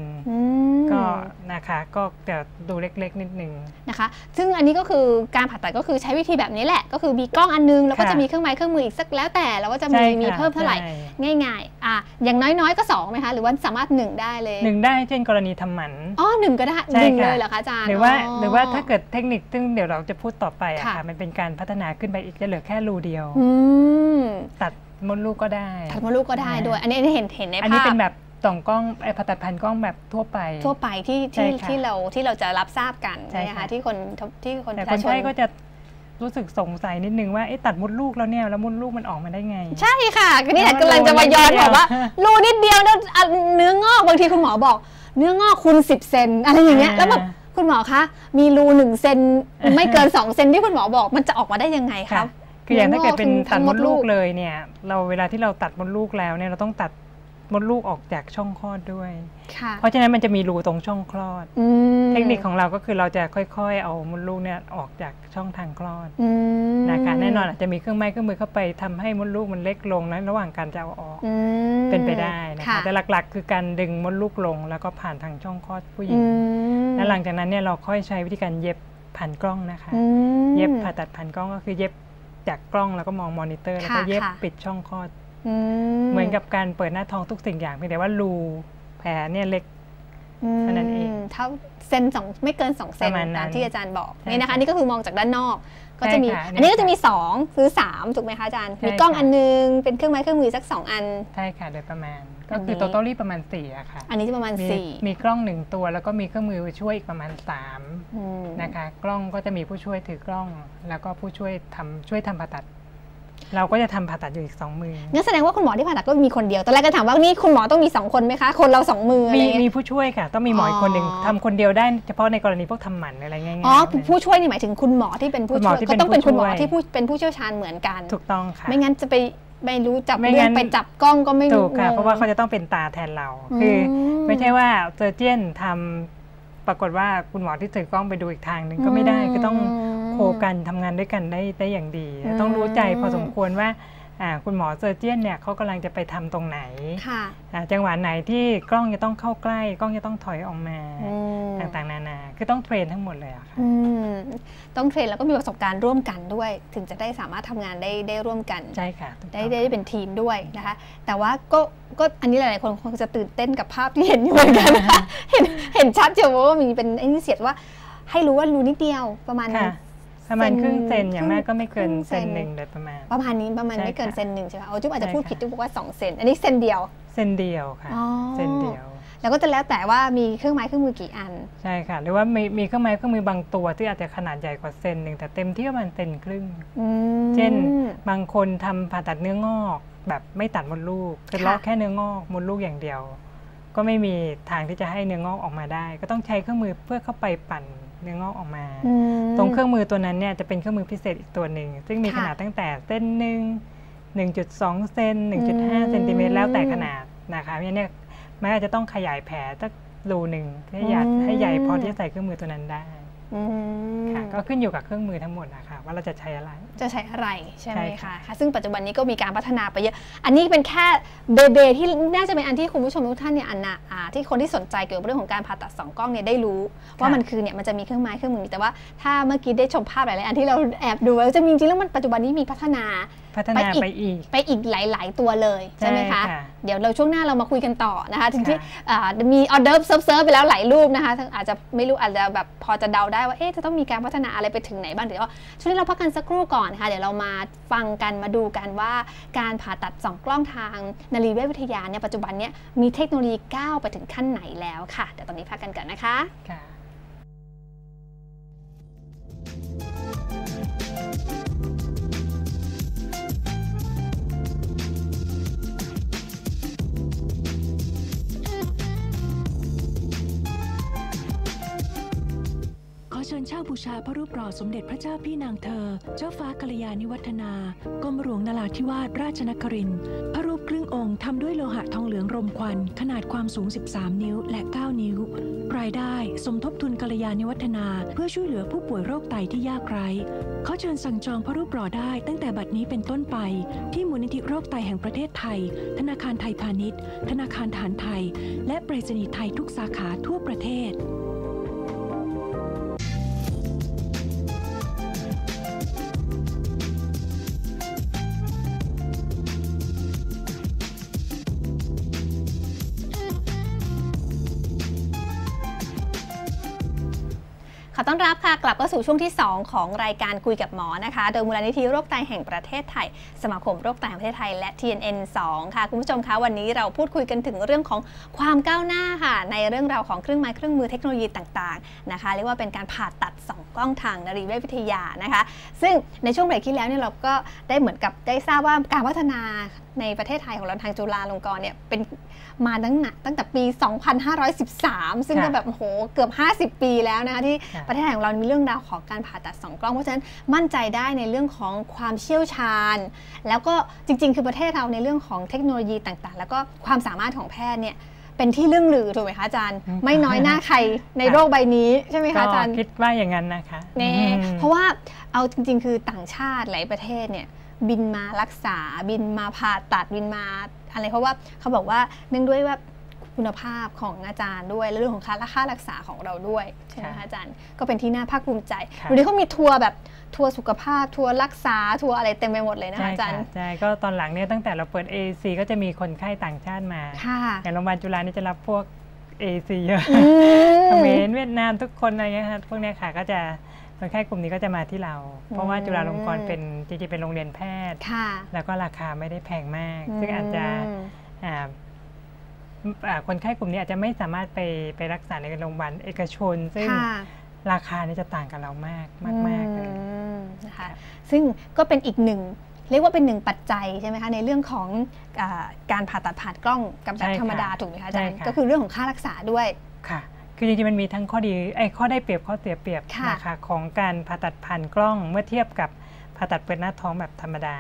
ก็นะคะก็จะดูเล็กๆนิดนึงนะคะซึ่งอันนี้ก็คือการผ่าตัดก็คือใช้วิธีแบบนี้แหละก็คือมีกล้องอันนึงแล้วก็จะมีเครื่องไม้เครื่องมืออีกสักแล้วแต่เราก็จะมีเพิ่มเท่าไหร่ง่ายๆอย่างน้อยๆก็2ไหมคะหรือว่าสามารถ1ได้เลย1ได้เช่นกรณีทำหมัน1ก็ได้1เลยเหรอคะอาจารย์หรือว่าถ้าเกิดเทคนิคซึ่งเดี๋ยวเราจะพูดต่อไปค่ะมันเป็นการพัฒนาขึ้นไปอีกจะเหลือแค่รูเดียวตัดมดลูกก็ได้ตัดมดลูกก็ได้ด้วยอันนี้เห็นในภาพอันนี้เป็นแบบสองกล้องผ่าตัดพันกล้องแบบทั่วไปที่เราจะรับทราบกันใช่ไหมคะที่คนแต่คนไข้ก็จะรู้สึกสงสัยนิดนึงว่าตัดมดลูกแล้วเนี่ยแล้วมดลูกมันออกมาได้ไงใช่ค่ะนี่แหละกำลังจะมาย้อนบอกว่ารูนิดเดียวแล้วเนื้องอกบางทีคุณหมอบอกเนื้องอกคูณ10เซนอะไรอย่างเงี้ยแล้วแบบคุณหมอคะมีรู1เซนไม่เกิน2เซนที่คุณหมอบอกมันจะออกมาได้ยังไงครับคืออย่างถ้าเกิดเป็นตัดมดลูกเลยเนี่ยเราเวลาที่เราตัดมดลูกแล้วเนี่ยเราต้องตัดมดลูกออกจากช่องคลอดด้วยเพราะฉะนั้นมันจะมีรูตรงช่องคลอดเทคนิคของเราก็คือเราจะค่อยๆเอามดลูกเนี่ยออกจากช่องทางคลอดนะคะแน่นอนอาจจะมีเครื่องไม้เครื่องมือเข้าไปทำให้มดลูกมันเล็กลงและระหว่างการจะเอาออกเป็นไปได้นะคะแต่หลักๆคือการดึงมดลูกลงแล้วก็ผ่านทางช่องคลอดผู้หญิงและหลังจากนั้นเนี่ยเราค่อยใช้วิธีการเย็บผ่านกล้องนะคะเย็บผ่าตัดผ่านกล้องก็คือเย็บจากกล้องแล้วก็มองมอนิเตอร์แล้วก็เย็บปิดช่องคลอดเหมือนกับการเปิดหน้าท้องทุกสิ่งอย่างเพียงแต่ว่ารูแผลเนี่ยเล็กเท่านั้นเองเท่าเซน2ไม่เกิน2เซนตามที่อาจารย์บอกนี่นะคะนี่ก็คือมองจากด้านนอกก็จะมีอันนี้ก็จะมี2หรือ3ถูกไหมคะอาจารย์มีกล้องอันนึงเป็นเครื่องไม้เครื่องมือสัก2อันใช่ค่ะโดยประมาณก็คือโตประมาณ4อะค่ะอันนี้จะประมาณ4มีกล้อง1ตัวแล้วก็มีเครื่องมือช่วยอีกประมาณ3นะคะกล้องก็จะมีผู้ช่วยถือกล้องแล้วก็ผู้ช่วยทำผ่าตัดเราก็จะทำผ่าตัดอยู่อีก2มืองั้นแสดงว่าคุณหมอที่ผ่าตัดก็มีคนเดียวตอนแรกก็ถามว่านี่คุณหมอต้องมี2คนไหมคะคนเรา2มือมีผู้ช่วยค่ะต้องมีหมออีกคนหนึ่งทำคนเดียวได้เฉพาะในกรณีพวกทำหมันอะไรเงี้ยผู้ช่วยนี่หมายถึงคุณหมอที่เป็นผู้ช่วยก็ต้องเป็นคุณหมอที่เป็นผู้เชี่ยวชาญเหมือนกันถูกต้องค่ะไม่งั้นจะไปไม่รู้จับเรื่องไปจับกล้องก็ไม่รู้ถูกค่ะเพราะว่าเขาจะต้องเป็นตาแทนเราคือไม่ใช่ว่าเซอร์เจียนทำปรากฏว่าคุณหมอที่ถือกล้องไปดูอีกทางหนึ่งก็ไม่ได้ก็ต้องโคกันทำงานด้วยกันได้อย่างดีต้องรู้ใจพอสมควรว่าคุณหมอเซอร์เจียนเนี่ยเขากำลังจะไปทำตรงไหนจังหวะไหนที่กล้องจะต้องเข้าใกล้กล้องจะต้องถอยออกมาต่างๆนานาคือต้องเทรนทั้งหมดเลยอะค่ะต้องเทรนแล้วก็มีประสบการณ์ร่วมกันด้วยถึงจะได้สามารถทำงานได้ร่วมกันใช่ค่ะได้เป็นทีมด้วยนะคะแต่ว่าก็อันนี้หลายๆคนคงจะตื่นเต้นกับภาพที่เห็นอยู่เหมือนกันเห็นชัดเจนว่ามีเป็นไอ้นี่เสียดว่าให้รู้ว่ารู้นิดเดียวประมาณประมาณครึ่งเซนอย่างมากก็ไม่เกินเซนหนึ่งโดยประมาณนี้ประมาณไม่เกินเซนหนึ่งใช่ไหมจุ๊บอาจจะพูดผิดจุ๊บบอกว่า2เซนอันนี้เซนเดียวค่ะเซนเดียวแล้วก็จะแล้วแต่ว่ามีเครื่องไม้เครื่องมือกี่อันใช่ค่ะหรือว่ามีเครื่องไม้เครื่องมือบางตัวที่อาจจะขนาดใหญ่กว่าเซนหนึ่งแต่เต็มที่ประมาณเซนครึ่งเช่นบางคนทำผ่าตัดเนื้องอกแบบไม่ตัดมดลูกคือเลาะแค่เนื้องอกมดลูกอย่างเดียวก็ไม่มีทางที่จะให้เนื้องอกออกมาได้ก็ต้องใช้เครื่องมือเพื่อเข้าไปปั่นเนื้องอกออกมาตรงเครื่องมือตัวนั้นเนี่ยจะเป็นเครื่องมือพิเศษอีกตัวหนึ่งซึ่งมีขนาดตั้งแต่เส้นหนึ่ง 1.2 เซน 1.5 เซนติเมตรแล้วแต่ขนาดนะคะเพราะฉะนั้นเนี่ยมันอาจจะต้องขยายแผลสักรูหนึ่งให้ใหญ่พอที่จะใส่เครื่องมือตัวนั้นได้ค่ะก็ขึ้นอยู่กับเครื่องมือทั้งหมดนะคะว่าเราจะใช้อะไรใช่ไหมคะซึ่งปัจจุบันนี้ก็มีการพัฒนาไปเยอะอันนี้เป็นแค่เบเบที่น่าจะเป็นอันที่คุณผู้ชมทุกท่านเนี่ยอันน่ะที่คนที่สนใจเกี่ยวกับเรื่องของการผ่าตัด2กล้องเนี่ยได้รู้ว่ามันคือเนี่ยมันจะมีเครื่องไม้เครื่องมือแต่ว่าถ้าเมื่อกี้ได้ชมภาพหลายๆอันที่เราแอบดูแล้วจะมีจริงแล้วมันปัจจุบันนี้มีพัฒนาไปอีกหลายๆตัวเลยใช่ไหมคะเดี๋ยวเราช่วงหน้าเรามาคุยกันต่อนะคะถึงที่มีออเดิร์ฟเซิร์ฟไปแล้วหลายรูปนะคะอาจจะไม่รู้อาจจะแบบพอจะเดาได้ว่าจะต้องมีการพัฒนาอะไรไปถึงไหนบ้างเดี๋ยวช่วงนี้เราพักกันสักครู่ก่อนค่ะเดี๋ยวเรามาฟังกันมาดูกันว่าการผ่าตัด2กล้องทางนรีเวชวิทยาเนี่ยปัจจุบันเนี่ยมีเทคโนโลยีก้าวไปถึงขั้นไหนแล้วค่ะเดี๋ยวตอนนี้พักกันก่อนนะคะเชิญเช่าบูชาพระรูปหล่อสมเด็จพระเจ้าพี่นางเธอเจ้าฟ้ากัลยาณิวัฒนากรมหลวงนราธิวาสราชนครินทร์พระรูปครึ่งองค์ทำด้วยโลหะทองเหลืองรมควันขนาดความสูง13นิ้วและ9นิ้วรายได้สมทบทุนกัลยาณิวัฒนาเพื่อช่วยเหลือผู้ป่วยโรคไตที่ยากไร้ ขอเชิญสั่งจองพระรูปหล่อได้ตั้งแต่บัดนี้เป็นต้นไปที่มูลนิธิโรคไตแห่งประเทศไทยธนาคารไทยพาณิชย์ธนาคารฐานไทยและไปรษณีย์ไทยทุกสาขาทั่วประเทศขอต้อนรับค่ะกลับเข้าสู่ช่วงที่2ของรายการคุยกับหมอนะคะโดยมูลนิธิโรคไตแห่งประเทศไทยสมาคมโรคไตแห่งประเทศไทยและ TNN 2 ค่ะคุณผู้ชมคะวันนี้เราพูดคุยกันถึงเรื่องของความก้าวหน้าค่ะในเรื่องราวของเครื่องไม้เครื่องมือเทคโนโลยีต่างๆนะคะเรียกว่าเป็นการผ่าตัด2กล้องทางนรีเวชวิทยานะคะซึ่งในช่วงเบรกที่แล้วเนี่ยเราก็ได้เหมือนกับได้ทราบว่าการพัฒนาในประเทศไทยของเราทางจุฬาลงกรณ์เนี่ยเป็นมาตั้งแต่ปี 2513 ซึ่งก็แบบโอ้โหเกือบ50 ปีแล้วนะคะที่ประเทศไทยของเรามีเรื่องราวของการผ่าตัด2กล้องเพราะฉะนั้นมั่นใจได้ในเรื่องของความเชี่ยวชาญแล้วก็จริงๆคือประเทศเราในเรื่องของเทคโนโลยีต่างๆแล้วก็ความสามารถของแพทย์เนี่ยเป็นที่เรื่องลือถูกไหมคะอาจารย์ไม่น้อยหน้าใครในโรคใบนี้ใช่ไหมคะอาจารย์คิดว่าอย่างนั้นนะคะเนี่ยเพราะว่าเอาจริงๆคือต่างชาติหลายประเทศเนี่ยบินมารักษาบินมาผ่าตัดบินมาอะไรเพราะว่าเขาบอกว่าเนื่องด้วยว่าคุณภาพของอาจารย์ด้วยและเรื่องของค่ารักษาของเราด้วยใช่ไหมคะอาจารย์ก็เป็นที่น่าภาคภูมิใจดูดิเขามีทัวร์แบบทัวร์สุขภาพทัวร์รักษาทัวร์อะไรเต็มไปหมดเลยนะคะอาจารย์ใช่ก็ตอนหลังเนี่ยตั้งแต่เราเปิด AAC ก็จะมีคนไข้ต่างชาติมาอย่างโรงพยาบาลจุฬานี่จะรับพวก AAC เยอะเขมรเวียดนามทุกคนอะไรเงี้ยพวกนี้ค่ะก็จะคนไข้กลุ่มนี้ก็จะมาที่เราเพราะว่าจุฬาลงกรณ์เป็นจริงๆเป็นโรงเรียนแพทย์แล้วก็ราคาไม่ได้แพงมากซึ่งอาจจะคนไข้กลุ่มนี้อาจจะไม่สามารถไปรักษาในโรงพยาบาลเอกชนซึ่งราคาเนี่ยจะต่างกับเรามากมากเลยนะคะซึ่งก็เป็นอีกหนึ่งเรียกว่าเป็นหนึ่งปัจจัยใช่ไหมคะในเรื่องของการผ่าตัดผ่านกล้องกับแบบธรรมดาถูกไหมคะอาจารย์ก็คือเรื่องของค่ารักษาด้วยค่ะคือจริงๆมันมีทั้งข้อดีข้อได้เปรียบข้อเสียเปรียบนะคะของการผ่าตัดผ่านกล้องเมื่อเทียบกับผ่าตัดเปิดหน้าท้องแบบธรรมดา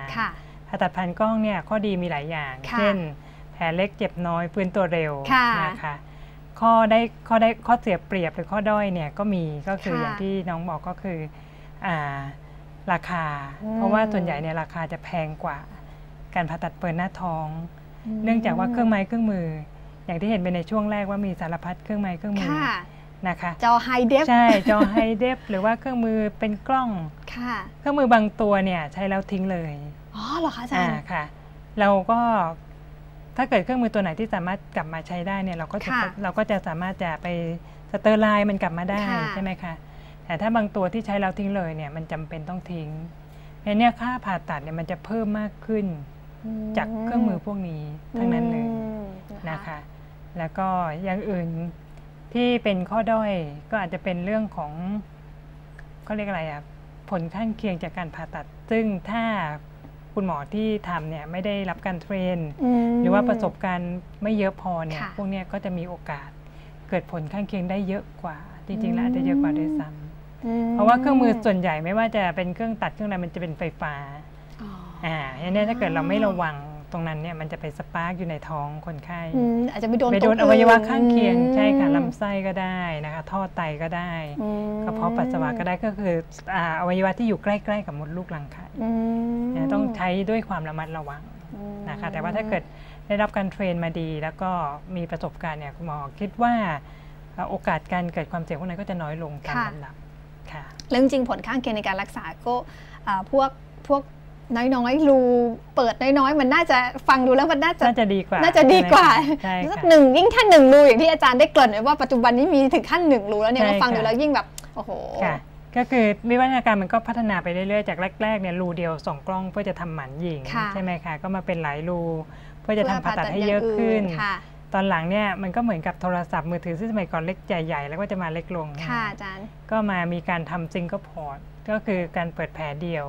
ผ่าตัดผ่านกล้องเนี่ยข้อดีมีหลายอย่างเช่นแผลเล็กเจ็บน้อยฟื้นตัวเร็วนะคะข้อเสียเปรียบหรือข้อด้อยเนี่ยก็มีก็คืออย่างที่น้องบอกก็คือราคาเพราะว่าส่วนใหญ่เนี่ยราคาจะแพงกว่าการผ่าตัดเปิดหน้าท้องเนื่องจากว่าเครื่องไม้เครื่องมืออย่างที่เห็นไปในช่วงแรกว่ามีสารพัดเครื่องไม้เครื่องมือนะคะจอไฮเดฟใช่จอไฮเดฟหรือว่าเครื่องมือเป็นกล้องเครื่องมือบางตัวเนี่ยใช้แล้วทิ้งเลยอ๋อเหรอคะอาจารย์ค่ะเราก็ถ้าเกิดเครื่องมือตัวไหนที่สามารถกลับมาใช้ได้เนี่ยเราก็จะสามารถจะไปสเตอร์ไลน์มันกลับมาได้ใช่ไหมคะแต่ถ้าบางตัวที่ใช้แล้วทิ้งเลยเนี่ยมันจำเป็นต้องทิ้งเพราะเนี่ยค่าผ่าตัดเนี่ยมันจะเพิ่มมากขึ้นจากเครื่องมือพวกนี้ทั้งนั้นเลยนะคะแล้วก็อย่างอื่นที่เป็นข้อด้อยก็อาจจะเป็นเรื่องของเขาเรียกอะไรอะผลข้างเคียงจากการผ่าตัดซึ่งถ้าคุณหมอที่ทำเนี่ยไม่ได้รับการเทรนหรือว่าประสบการณ์ไม่เยอะพอเนี่ยพวกนี้ก็จะมีโอกาสเกิดผลข้างเคียงได้เยอะกว่าจริงๆแล้วอาจจะเยอะกว่าด้วยซ้ำเพราะว่าเครื่องมือส่วนใหญ่ไม่ว่าจะเป็นเครื่องตัดเครื่องอะไรมันจะเป็นไฟฟ้าอย่างนี้ถ้าเกิดเราไม่ระวังตรงนั้นเนี่ยมันจะไปสปาร์กอยู่ในท้องคนไข้อาจจะไปโดนอวัยวะข้างเคียงใช่ค่ะลำไส้ก็ได้นะคะท่อไตก็ได้กระเพาะปัสสาวะก็ได้ก็คืออวัยวะที่อยู่ใกล้ๆกับมดลูกรังไข่ต้องใช้ด้วยความระมัดระวังนะคะแต่ว่าถ้าเกิดได้รับการเทรนมาดีแล้วก็มีประสบการณ์เนี่ยคุณหมอคิดว่าโอกาสการเกิดความเสี่ยงพวกนั้นก็จะน้อยลงตามลำดับค่ะแล้วจริงๆผลข้างเคียงในการรักษาก็พวกน้อยๆรูเปิดน้อยๆมันน่าจะฟังดูแล้วมันน่าจะดีกว่าสักหนึ่งยิ่งถ้าหนึ่งรูอย่างที่อาจารย์ได้เกริ่นไว้ว่าปัจจุบันนี้มีถึงขั้นหนึ่งรูแล้วเนี่ยเราฟังดูแล้วยิ่งแบบโอ้โหก็คือวิวัฒนาการมันก็พัฒนาไปเรื่อยๆจากแรกๆเนี่ยรูเดียว2 กล้องเพื่อจะทำหมันหญิงใช่ไหมคะก็มาเป็นหลายรูเพื่อจะทำผ่าตัดให้เยอะขึ้นตอนหลังเนี่ยมันก็เหมือนกับโทรศัพท์มือถือซึ่งสมัยก่อนเล็กใหญ่ๆแล้วก็จะมาเล็กลงค่ะอาจารย์ก็มามีการทำซิงเกิลพอร์ตก็คือการเปิดแผลเดียว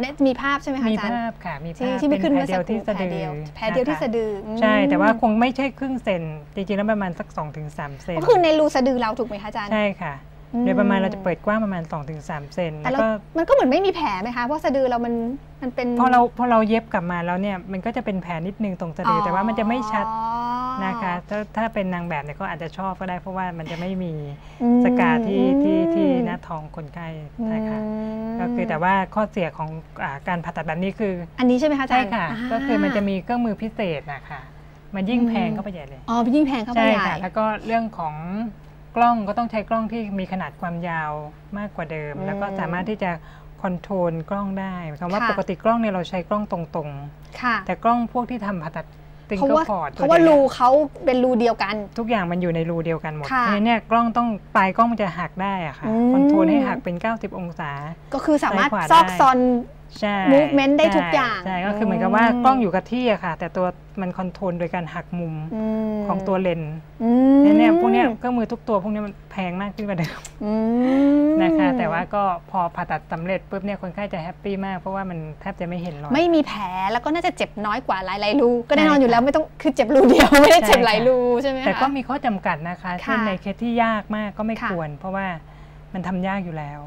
เนี่ยมีภาพใช่ไหมคะอาจารย์มีภาพค่ะมีภาพที่เป็นแผลเดียวที่สะดือใช่แต่ว่าคงไม่ใช่ครึ่งเซนจริงๆแล้วประมาณสัก 2-3 เซนก็คือในรูสะดือเราถูกไหมคะอาจารย์ใช่ค่ะ โดยประมาณเราจะเปิดกว้างประมาณ 2-3 เซนแล้วก็มันก็เหมือนไม่มีแผลไหมคะเพราะสะดือเรามันเป็นพอเราเย็บกลับมาแล้วเนี่ยมันก็จะเป็นแผลนิดนึงตรงสะดือแต่ว่ามันจะไม่ชัดนะคะถ้าเป็นนางแบบเนี่ยก็อาจจะชอบก็ได้เพราะว่ามันจะไม่มีสกาที่หน้าท้องคนไข้นะคะก็คือแต่ว่าข้อเสียของการผ่าตัดแบบนี้คืออันนี้ใช่ไหมคะใช่ค่ะก็คือมันจะมีเครื่องมือพิเศษนะคะมันยิ่งแพงเข้าไปใหญ่เลยอ๋อยิ่งแพงเข้าไปใหญ่ค่ะแล้วก็เรื่องของกล้องก็ต้องใช้กล้องที่มีขนาดความยาวมากกว่าเดิมแล้วก็สามารถที่จะคอนโทรลกล้องได้คำว่าปกติกล้องเนี่ยเราใช้กล้องตรงๆแต่กล้องพวกที่ทำผ่าตัดติงเกิลคอร์ดเพราะว่ารูเขาเป็นรูเดียวกันทุกอย่างมันอยู่ในรูเดียวกันหมดเนี่ยกล้องต้องปลายกล้องมันจะหักได้อะค่ะคอนโทรลให้หักเป็น90องศาก็คือสามารถซอกซอนมูฟเมนต์ได้ทุกอย่างใช่ก็คือเหมือนกับว่ากล้องอยู่กับที่อะค่ะแต่ตัวมันคอนโทรลโดยการหักมุมของตัวเลนส์เนี่ยพวกนี้เครื่องมือทุกตัวพวกนี้มันแพงมากขึ้นกว่าเดิมนะคะแต่ว่าก็พอผ่าตัดสำเร็จปุ๊บเนี่ยคนไข้จะแฮปปี้มากเพราะว่ามันแทบจะไม่เห็นรอยไม่มีแผลแล้วก็น่าจะเจ็บน้อยกว่าหลายๆรูก็แน่นอนอยู่แล้วไม่ต้องคือเจ็บรูเดียวไม่ได้เจ็บหลายรูใช่ไหมคะแต่ก็มีข้อจำกัดนะคะเช่นในเคสที่ยากมากก็ไม่ควรเพราะว่ามันทำยากอยู่แล้ว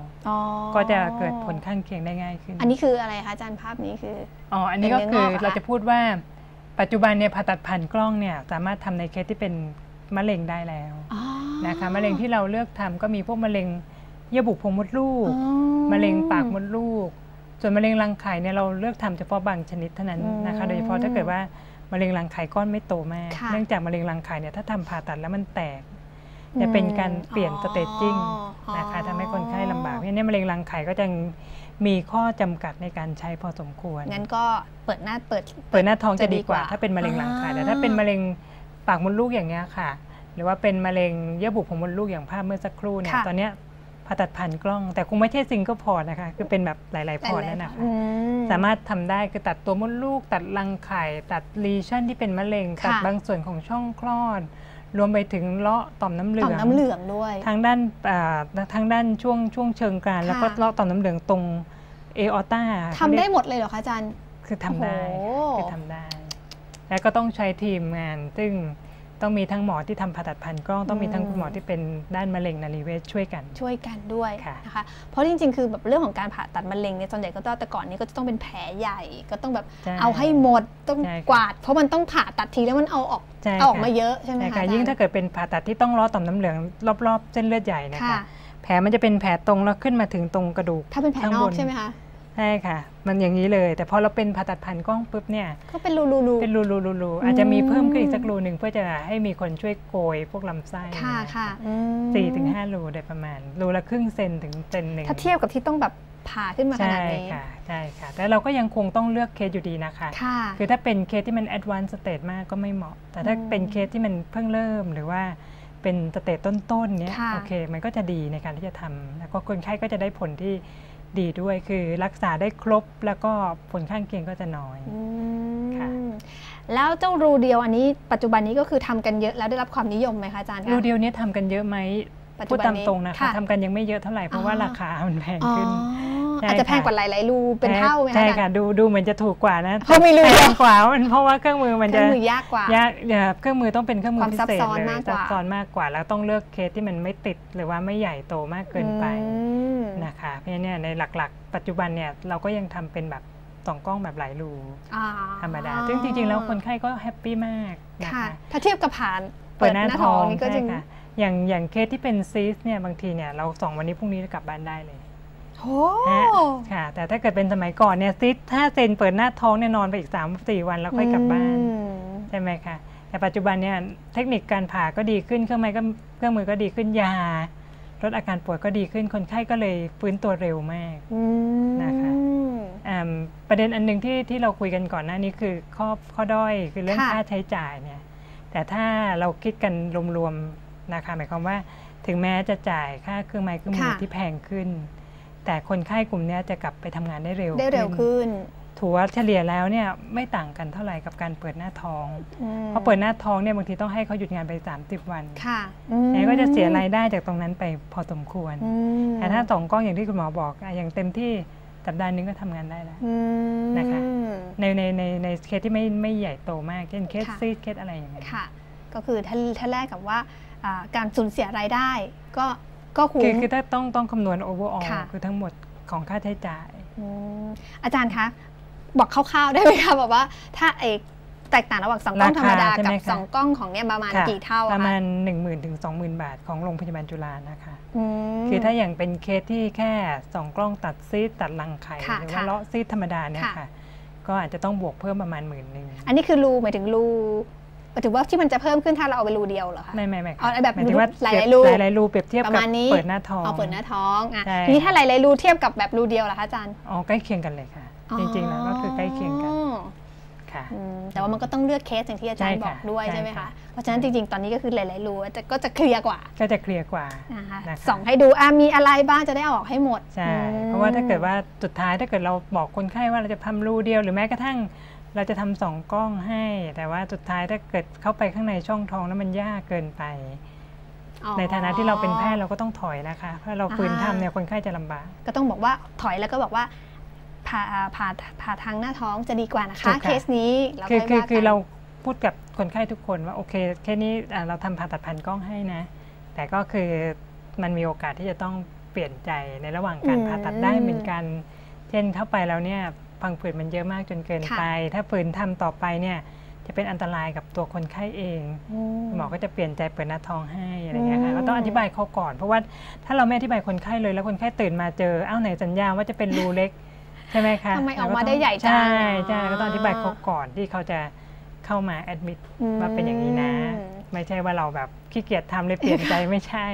ก็จะเกิดผลข้างเคียงได้ง่ายขึ้นอันนี้คืออะไรคะอาจารย์ภาพนี้คืออ๋ออันนี้ก็คือเราจะพูดว่าปัจจุบันเนี่ยผ่าตัดผ่านกล้องเนี่ยสามารถทำในเคสที่เป็นมะเร็งได้แล้วนะคะมะเร็งที่เราเลือกทำก็มีพวกมะเร็งเยื่อบุโพรงมดลูกมะเร็งปากมดลูกส่วนมะเร็งรังไข่เนี่ยเราเลือกทำเฉพาะบางชนิดเท่านั้นนะคะโดยเฉพาะถ้าเกิดว่ามะเร็งรังไข่ก้อนไม่โตมากเนื่องจากมะเร็งรังไข่เนี่ยถ้าทำผ่าตัดแล้วมันแตกจะเป็นการเปลี่ยนสเตจจิ้งนะคะทำให้คนไข้ลำบากเพราะนี่มะเร็งรังไข่ก็จะมีข้อจำกัดในการใช้พอสมควรงั้นก็เปิดหน้าท้องจะดีกว่าถ้าเป็นมะเร็งรังไข่แต่ถ้าเป็นมะเร็งปากมดลูกอย่างนี้ค่ะหรือว่าเป็นมะเร็งเยื่อบุของมดลูกอย่างภาพเมื่อสักครู่เนี่ยตอนนี้ผ่าตัดผ่านกล้องแต่คงไม่ใช่ซิงเกิลพอร์ตนะคะคือเป็นแบบหลายๆพอร์ตนั่นนะคะสามารถทำได้คือตัดตัวมดลูกตัดรังไข่ตัดลีชั่นที่เป็นมะเร็งตัดบางส่วนของช่องคลอดรวมไปถึงเลาะต่อมน้ำเหลืองด้วยทางด้านช่วงเชิงกรานแล้วก็เลาะต่อมน้ำเหลืองตรงเอออต้าทำได้หมดเลยเหรอคะอาจารย์คือทำได้และก็ต้องใช้ทีมงานซึ่งต้องมีทั้งหมอที่ทำผ่าตัดผ่านกล้องต้องมีทั้งคุณหมอที่เป็นด้านมะเร็งนรีเวชช่วยกันด้วยนะคะเพราะจริงๆคือแบบเรื่องของการผ่าตัดมะเร็งเนี่ยส่วนใหญ่ก็แต่ก่อนนี้ก็จะต้องเป็นแผลใหญ่ก็ต้องแบบเอาให้หมดต้องกวาดเพราะมันต้องผ่าตัดทีแล้วมันเอาออกมาเยอะใช่ไหมคะยิ่งถ้าเกิดเป็นผ่าตัดที่ต้องล้อต่อมน้ำเหลืองรอบๆเส้นเลือดใหญ่นะคะแผลมันจะเป็นแผลตรงแล้วขึ้นมาถึงตรงกระดูกถ้าเป็นแผลนอกใช่ไหมคะใช่ค่ะมันอย่างนี้เลยแต่พอเราเป็นผ่าตัดผ่านกล้องปุ๊บเนี่ยก็เป็นรูอาจจะมีเพิ่มขึ้นอีกสักรูหนึ่งเพื่อจะให้มีคนช่วยโกยพวกลำไส้ค่ะ 4-5 รูได้ประมาณรูละครึ่งเซนถึงเซนหนึ่งถ้าเทียบกับที่ต้องแบบผ่าขึ้นมาขนาดนี้ใช่ค่ะแต่เราก็ยังคงต้องเลือกเคสอยู่ดีนะคะคือถ้าเป็นเคสที่มันแอดวานซ์สเตจมากก็ไม่เหมาะแต่ถ้าเป็นเคสที่มันเพิ่งเริ่มหรือว่าเป็นสเตจต้นๆเนี่ยโอเคมันก็จะดีในการที่จะทำแล้วก็คนไข้ก็จะได้ผลที่ดีด้วยคือรักษาได้ครบแล้วก็ผลข้างเคียงก็จะน้อยค่ะแล้วเจ้ารูเดียวอันนี้ปัจจุบันนี้ก็คือทำกันเยอะแล้วได้รับความนิยมไหมคะอาจารย์รูเดียวนี้ทำกันเยอะไหมพูดตามตรงนะคะทำกันยังไม่เยอะเท่าไหร่เพราะว่าราคามันแพงขึ้นอาจจะแพงกว่าหลายๆรูเป็นเท่าไหมคะใช่ค่ะดูเหมือนจะถูกกว่านะเพราะมีรูแพงกว่าเพราะว่าเครื่องมือมันจะยากกว่ายากเครื่องมือต้องเป็นเครื่องมือพิเศษเลยซับซ้อนมากกว่าแล้วต้องเลือกเคสที่มันไม่ติดหรือว่าไม่ใหญ่โตมากเกินไปนะคะเพราะนี่ในหลักๆปัจจุบันเนี่ยเราก็ยังทำเป็นแบบ2 กล้องแบบหลายรูธรรมดาซึ่งจริงๆแล้วคนไข้ก็แฮปปี้มากนะคะถ้าเทียบกับผ่านเปิดหน้าท้องนี่ก็จริงอย่างเคสที่เป็นซีสเนี่ยบางทีเนี่ยเราส่องวันนี้พรุ่งนี้กลับบ้านได้เลยค่ะแต่ถ้าเกิดเป็นสมัยก่อนเนี่ยซีส5 เซนเปิดหน้าท้องเนี่ยนอนไปอีก 3-4 วันแล้วค่อยกลับบ้านใช่ไหมคะแต่ปัจจุบันเนี่ยเทคนิคการผ่าก็ดีขึ้นเครื่องมือก็ดีขึ้นยาลดอาการปวดก็ดีขึ้นคนไข้ก็เลยฟื้นตัวเร็วมากนะคะประเด็นอันหนึ่งที่เราคุยกันก่อนหน้านี้คือข้อด้อยคือเรื่องค่าใช้จ่ายเนี่ยแต่ถ้าเราคิดกันรวมๆนะคะหมายความว่าถึงแม้จะจ่ายค่าเครื่องไม้เครื่องมือที่แพงขึ้นแต่คนไข้กลุ่มนี้จะกลับไปทำงานได้เร็วขึ้นถือว่าเฉลี่ยแล้วเนี่ยไม่ต่างกันเท่าไหร่กับการเปิดหน้าท้องเพราะเปิดหน้าท้องเนี่ยบางทีต้องให้เขาหยุดงานไป30 วันค่ะแล้วก็จะเสียรายได้จากตรงนั้นไปพอสมควรแต่ถ้า2 กล้องอย่างที่คุณหมอบอกอย่างเต็มที่สัปดาห์นึงก็ทำงานได้แล้วนะคะในเคสที่ไม่ใหญ่โตมากเช่นเคสซีดเคสอะไรอย่างเงี้ยก็คือถ้าแรกกับว่าการสูญเสียรายได้ก็ ก็คุ้มคือถ้าต้องคำนวณ overall คือทั้งหมดของค่าใช้จ่ายอาจารย์คะบอกคร่าวๆได้ไหมคะบอกว่าถ้าเอกแตกต่างระหว่าง2กล้องธรรมดากับ2กล้องของเนี่ยประมาณกี่เท่าคะประมาณ 10,000 ถึง 20,000 บาทของโรงพยาบาลจุฬานะคะคือถ้าอย่างเป็นเคสที่แค่2กล้องตัดซีดตัดรังไข่หรือว่าเลาะซีดธรรมดาเนี่ยค่ะก็อาจจะต้องบวกเพิ่มประมาณ 10,000 อันนี้คือรูหมายถึงรูถือว่าที่มันจะเพิ่มขึ้นถ้าเราเอาไปรูเดียวเหรอคะไม่เอาแบบหลายๆรูเปรียบเทียบกับเปิดหน้าท้องเอาเปิดหน้าท้องทีนี้ถ้าหลายๆรูเทียบกับแบบรูเดียวเหรอคะอาจารย์อ๋อใกล้เคียงกันเลยค่ะจริงๆแล้วก็คือใกล้เคียงกันแต่ว่ามันก็ต้องเลือกเคสอย่างที่อาจารย์บอกด้วยใช่ไหมคะเพราะฉะนั้นจริงๆตอนนี้ก็คือหลายๆรูก็จะเคลียร์กว่านะคะส่องให้ดูมีอะไรบ้างจะได้ออกให้หมดใช่เพราะว่าถ้าเกิดว่าสุดท้ายถ้าเกิดเราบอกคนไข้ว่าเราจะทำรูเดียวหรือแม้กระทั่งเราจะทำ2กล้องให้แต่ว่าสุดท้ายถ้าเกิดเข้าไปข้างในช่องท้องแล้วมันยากเกินไปในฐานะที่เราเป็นแพทย์เราก็ต้องถอยนะคะเพราะเราฝืนทำเนี่ยคนไข้จะลำบากก็ต้องบอกว่าถอยแล้วก็บอกว่าผ่าทางหน้าท้องจะดีกว่านะคะเคสนี้คือเราพูดกับคนไข้ทุกคนว่าโอเคแค่นี้เราทำผ่าตัดพันกล้องให้นะแต่ก็คือมันมีโอกาสที่จะต้องเปลี่ยนใจในระหว่างการผ่าตัดได้เหมือนกันเช่นเข้าไปแล้วเนี่ยพังผืดมันเยอะมากจนเกินไปถ้าฝืนทำต่อไปเนี่ยจะเป็นอันตรายกับตัวคนไข้เองหมอก็จะเปลี่ยนใจเปิดหน้าท้องให้อะไรเงี้ยค่ะก็ต้องอธิบายเขาก่อนเพราะว่าถ้าเราไม่อธิบายคนไข้เลยแล้วคนไข้ตื่นมาเจออ้าวไหนสัญญาว่าจะเป็นรูเล็กใช่ไหมคะทำไมออกมาได้ใหญ่จังใช่ก็ต้องอธิบายเขาก่อนที่เขาจะเข้ามาแอดมิดว่าเป็นอย่างนี้นะไม่ใช่ว่าเราแบบขี้เกียจทำเลยเปลี่ยนใจไม่ใช่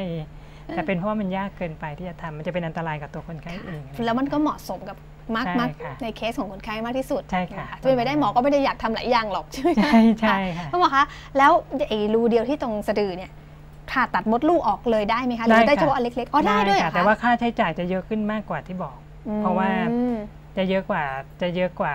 แต่เป็นเพราะว่ามันยากเกินไปที่จะทำมันจะเป็นอันตรายกับตัวคนไข้เองแล้วมันก็เหมาะสมกับมากในเคสของคนไข้มากที่สุดใช่ค่ะจะเป็นไปได้หมอก็ไม่ได้อยากทำหลายอย่างหรอกใช่ไหมใช่ค่ะหมอคะแล้วไอ้รูเดียวที่ตรงสะดือเนี่ยผ่าตัดมดลูกออกเลยได้ไหมคะหรือได้เฉพาะอันเล็กๆอ๋อได้ด้วยค่ะแต่ว่าค่าใช้จ่ายจะเยอะขึ้นมากกว่าที่บอกเพราะว่าจะเยอะกว่า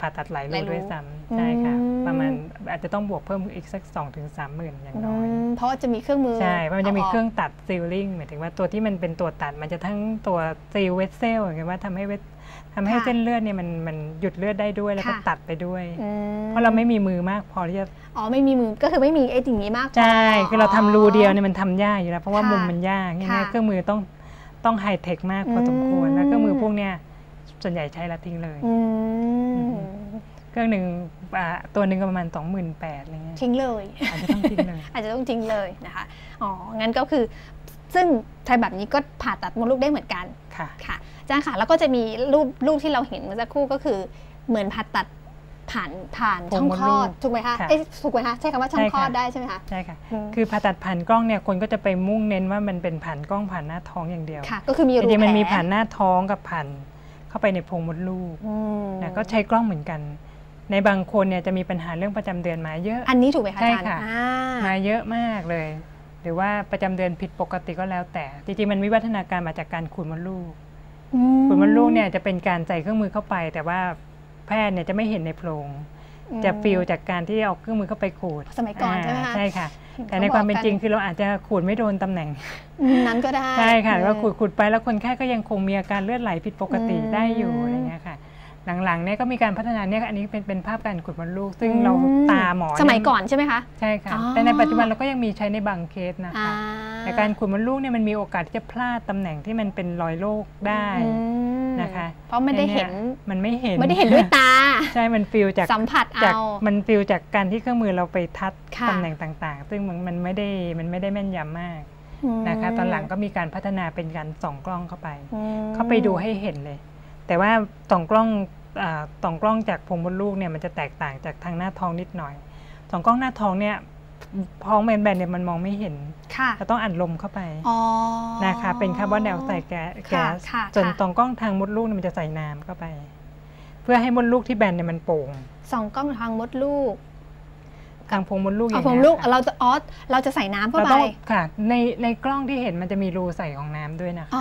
ผ่าตัดหลายรูด้วยซ้ำใช่ค่ะประมาณอาจจะต้องบวกเพิ่มอีกสัก 2-3 หมื่นอย่างน้อยเพราะจะมีเครื่องมือใช่เพราะมันจะมีเครื่องตัดซีลลิ่งหมายถึงว่าตัวที่มันเป็นตัวตัดมันจะทั้งตัวซีลเวสเซลอย่างเงี้ยว่าทำให้เส้นเลือดเนี่ยมันหยุดเลือดได้ด้วยแล้วก็ตัดไปด้วยเพราะเราไม่มีมือมากพอที่จะอ๋อไม่มีมือก็คือไม่มีไอ้สิ่งนี้มากใช่คือเราทำรูเดียวเนี่ยมันทำยากอยู่แล้วเพราะว่ามุมมันยากง่ายๆเครื่องมือต้องไฮเทคมากพอสมควรแล้วเครื่องมือพวกเนี้ยส่วนใหญ่ใช้ละทิ้งเลยเครื่องหนึ่งตัวหนึ่งประมาณ 28,000 อะไรเงี้ยทิ้งเลยอาจจะต้องทิ้งเลยนะคะอ๋องั้นก็คือซึ่งใช้แบบนี้ก็ผ่าตัดมดลูกได้เหมือนกันค่ะอาจารย์ค่ะแล้วก็จะมีรูปที่เราเห็นเมื่อสักครู่ก็คือเหมือนผ่าตัดผ่านช่องคลอดถูกไหมคะใช้คำว่าช่องคลอดได้ใช่ไหมคะใช่ค่ะคือผ่าตัดผ่านกล้องเนี่ยคนก็จะไปมุ่งเน้นว่ามันเป็นผ่านกล้องผ่านหน้าท้องอย่างเดียวก็คือมีรูแผลจริงๆมันมีผ่านหน้าท้องกับผ่านเข้าไปในโพรงมดลูกนะก็ใช้กล้องเหมือนกันในบางคนเนี่ยจะมีปัญหาเรื่องประจำเดือนมาเยอะอันนี้ถูกไหมคะอาจารย์ใช่ค่ะมาเยอะมากเลยหรือว่าประจำเดือนผิดปกติก็แล้วแต่จริงๆมันวิวัฒนาการมาจากการขูดมดลูกเนี่ยจะเป็นการใส่เครื่องมือเข้าไปแต่ว่าแพทย์เนี่ยจะไม่เห็นในโพรงจะฟิลจากการที่เอาเครื่องมือเข้าไปขูดสมัยก่อนใช่ไหมคะใช่ค่ะแต่ในความเป็นจริงคือเราอาจจะขูดไม่โดนตำแหน่งนั้นก็ได้ใช่ค่ะว่าขูดไปแล้วคนไข้ก็ยังคงมีอาการเลือดไหลผิดปกติได้อยู่อะไรเงี้ยค่ะหลังๆเนี่ยก็มีการพัฒนาเนี่ยอันนี้เป็นภาพการขูดมดลูกซึ่งเราตาหมอสมัยก่อนใช่ไหมคะใช่ค่ะแต่ในปัจจุบันเราก็ยังมีใช้ในบางเคสนะคะแต่การขูดมดลูกเนี่ยมันมีโอกาสที่จะพลาดตำแหน่งที่มันเป็นรอยโรคได้นะคะเพราะไม่ได้เห็นมันไม่ได้เห็นด้วยตาใช่มันฟิลจากสัมผัสเอามันฟิลจากการที่เครื่องมือเราไปทัดตำแหน่งต่างๆซึ่งมันไม่ได้แม่นยำมากนะคะตอนหลังก็มีการพัฒนาเป็นการส่องกล้องเข้าไปดูให้เห็นเลยแต่ว่าส่องกล้องจากโพรงมดลูกเนี่ยมันจะแตกต่างจากทางหน้าท้องนิดหน่อยส่องกล้องหน้าท้องเนี่ยท้องแบนๆเนี่ยมันมองไม่เห็นเราต้องอัดลมเข้าไปนะคะเป็นคาร์บอนไดออกไซด์แก๊สส่วนส่องกล้องทางมดลูกมันจะใส่น้ำเข้าไปเพื่อให้มดลูกที่แบนเนี่ยมันโป่งส่องกล้องทางมดลูกทางโพรงมดลูกอย่างนี้เราจะใส่น้ำเข้าไปค่ะในกล้องที่เห็นมันจะมีรูใส่ของน้ำด้วยนะคะ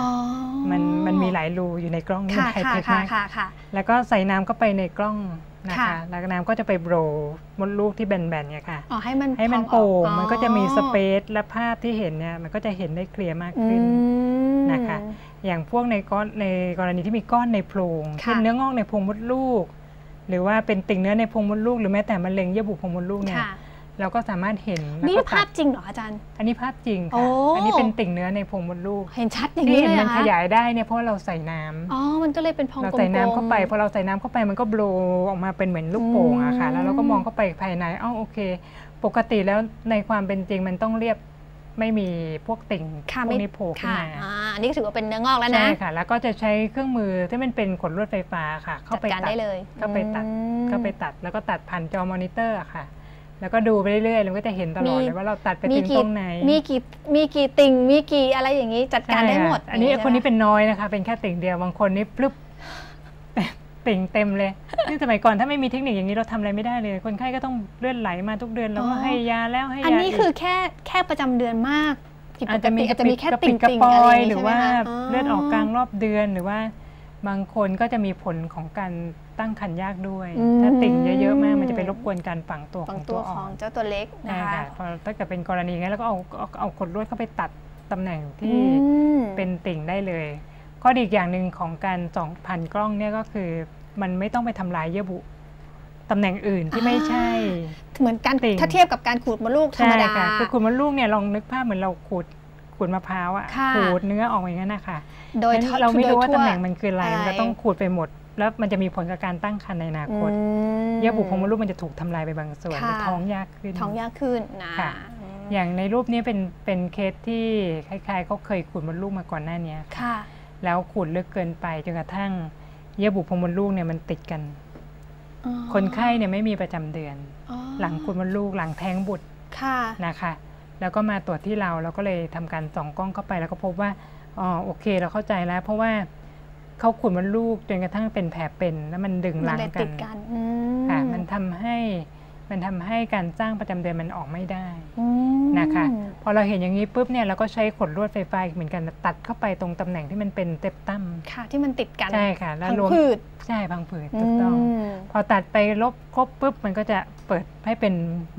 มันมีหลายรูอยู่ในกล้องนี่ไฮเทคมากแล้วก็ใส่น้ำเข้าไปในกล้องนะคะแล้วน้ำก็จะไปโบรมดลูกที่แบนๆเนี่ยค่ะให้มันโป่งมันก็จะมีสเปซและภาพที่เห็นเนี่ยมันก็จะเห็นได้เคลียร์มากขึ้นนะคะอย่างพวกในกรณีที่มีก้อนในโพรงเช่นเนื้องอกในโพรงมดลูกหรือว่าเป็นติ่งเนื้อในโพรงมดลูกหรือแม้แต่มะเร็งเยื่อบุโพรงมดลูกเนี่ย เราก็สามารถเห็นนี่ภาพจริงเหรออาจารย์อันนี้ภาพจริงค่ะอันนี้เป็นติ่งเนื้อในโพรงมดลูกเห็นชัดอย่างนี้เลยมันขยายได้เนี่ยเพราะเราใส่น้ำอ๋อมันก็เลยเป็นพองกลมเราใส่น้ำเข้าไปพอเราใส่น้ำเข้าไปมันก็โบลออกมาเป็นเหมือนลูกโป่งอะค่ะแล้วเราก็มองเข้าไปภายในอ้าวโอเคปกติแล้วในความเป็นจริงมันต้องเรียบไม่มีพวกติ่งพวกนี้โผล่ขึ้นมาอันนี้ถือว่าเป็นเนื้องอกแล้วนะใช่ค่ะแล้วก็จะใช้เครื่องมือที่มันเป็นขนลวดไฟฟ้าค่ะเข้าไปตัดได้เลยเข้าไปตัดแล้วก็ตัดผ่านจอมอนิเตอร์ค่ะแล้วก็ดูไปเรื่อยๆเราก็จะเห็นตลอดเลยว่าเราตัดไปติ่งตรงไหนมีกี่ติ่งมีกี่อะไรอย่างนี้จัดการได้หมดอันนี้คนนี้เป็นน้อยนะคะเป็นแค่ติ่งเดียวบางคนนี่ปลึบติ่งเต็มเลยนี่สมัยก่อนถ้าไม่มีเทคนิคอย่างนี้เราทำอะไรไม่ได้เลยคนไข้ก็ต้องเลือดไหลมาทุกเดือนแล้วก็ให้ยาแล้วให้ยาอันนี้คือแค่ประจำเดือนมากอาจจะมีแค่ติ่งกระปอยหรือว่าเลือดออกกลางรอบเดือนหรือว่าบางคนก็จะมีผลของการตั้งครรภ์ยากด้วยถ้าติ่งเยอะๆมากมันจะไปรบกวนการฝังตัวของเจ้าตัวเล็กนะคะพอถ้าเกิดเป็นกรณีงั้นแล้วก็เอาขนลวดเข้าไปตัดตำแหน่งที่เป็นติ่งได้เลยข้อดีอีกอย่างหนึ่งของการส่องผ่านกล้องเนี่ยก็คือมันไม่ต้องไปทำลายเยื่อบุตำแหน่งอื่นที่ไม่ใช่เหมือนกันถ้าเทียบกับการขูดมดลูกธรรมดาคือขูดมดลูกเนี่ยลองนึกภาพเหมือนเราขูดมะพร้าวอะขูดเนื้อออกอย่างนั้นนะคะโดยเราไม่รู้ว่าตำแหน่งมันคืออะไรมันก็ต้องขูดไปหมดแล้วมันจะมีผลกับการตั้งครรภ์ในอนาคตเยื่อบุของมดลูกมันจะถูกทำลายไปบางส่วนท้องยากขึ้นนะอย่างในรูปนี้เป็นเคสที่คล้ายๆเขาเคยขูดมดลูกมาก่อนหน้านี้ค่ะแล้วขูดลึกเกินไปจนกระทั่งเยื่อบุโพรงมดลูกเนี่ยมันติดกันคนไข้เนี่ยไม่มีประจำเดือนหลังขูดมดลูกหลังแท้งบุตรนะคะแล้วก็มาตรวจที่เราก็เลยทำการส่องกล้องเข้าไปแล้วก็พบว่าอ๋อโอเคเราเข้าใจแล้วเพราะว่าเขาขูดมดลูกจนกระทั่งเป็นแผลเป็นแล้วมันดึงหลังกันค่ะมันทำให้การสร้างประจำเดือนมันออกไม่ได้นะคะพอเราเห็นอย่างนี้ปุ๊บเนี่ยเราก็ใช้ขนลวดไฟฟ้าเหมือนกันตัดเข้าไปตรงตำแหน่งที่มันเป็นเซปตัมค่ะที่มันติดกันใช่ค่ะแล้วรวมใช่พังผืดถูกต้องพอตัดไปลบครบปุ๊บมันก็จะเปิดให้เป็น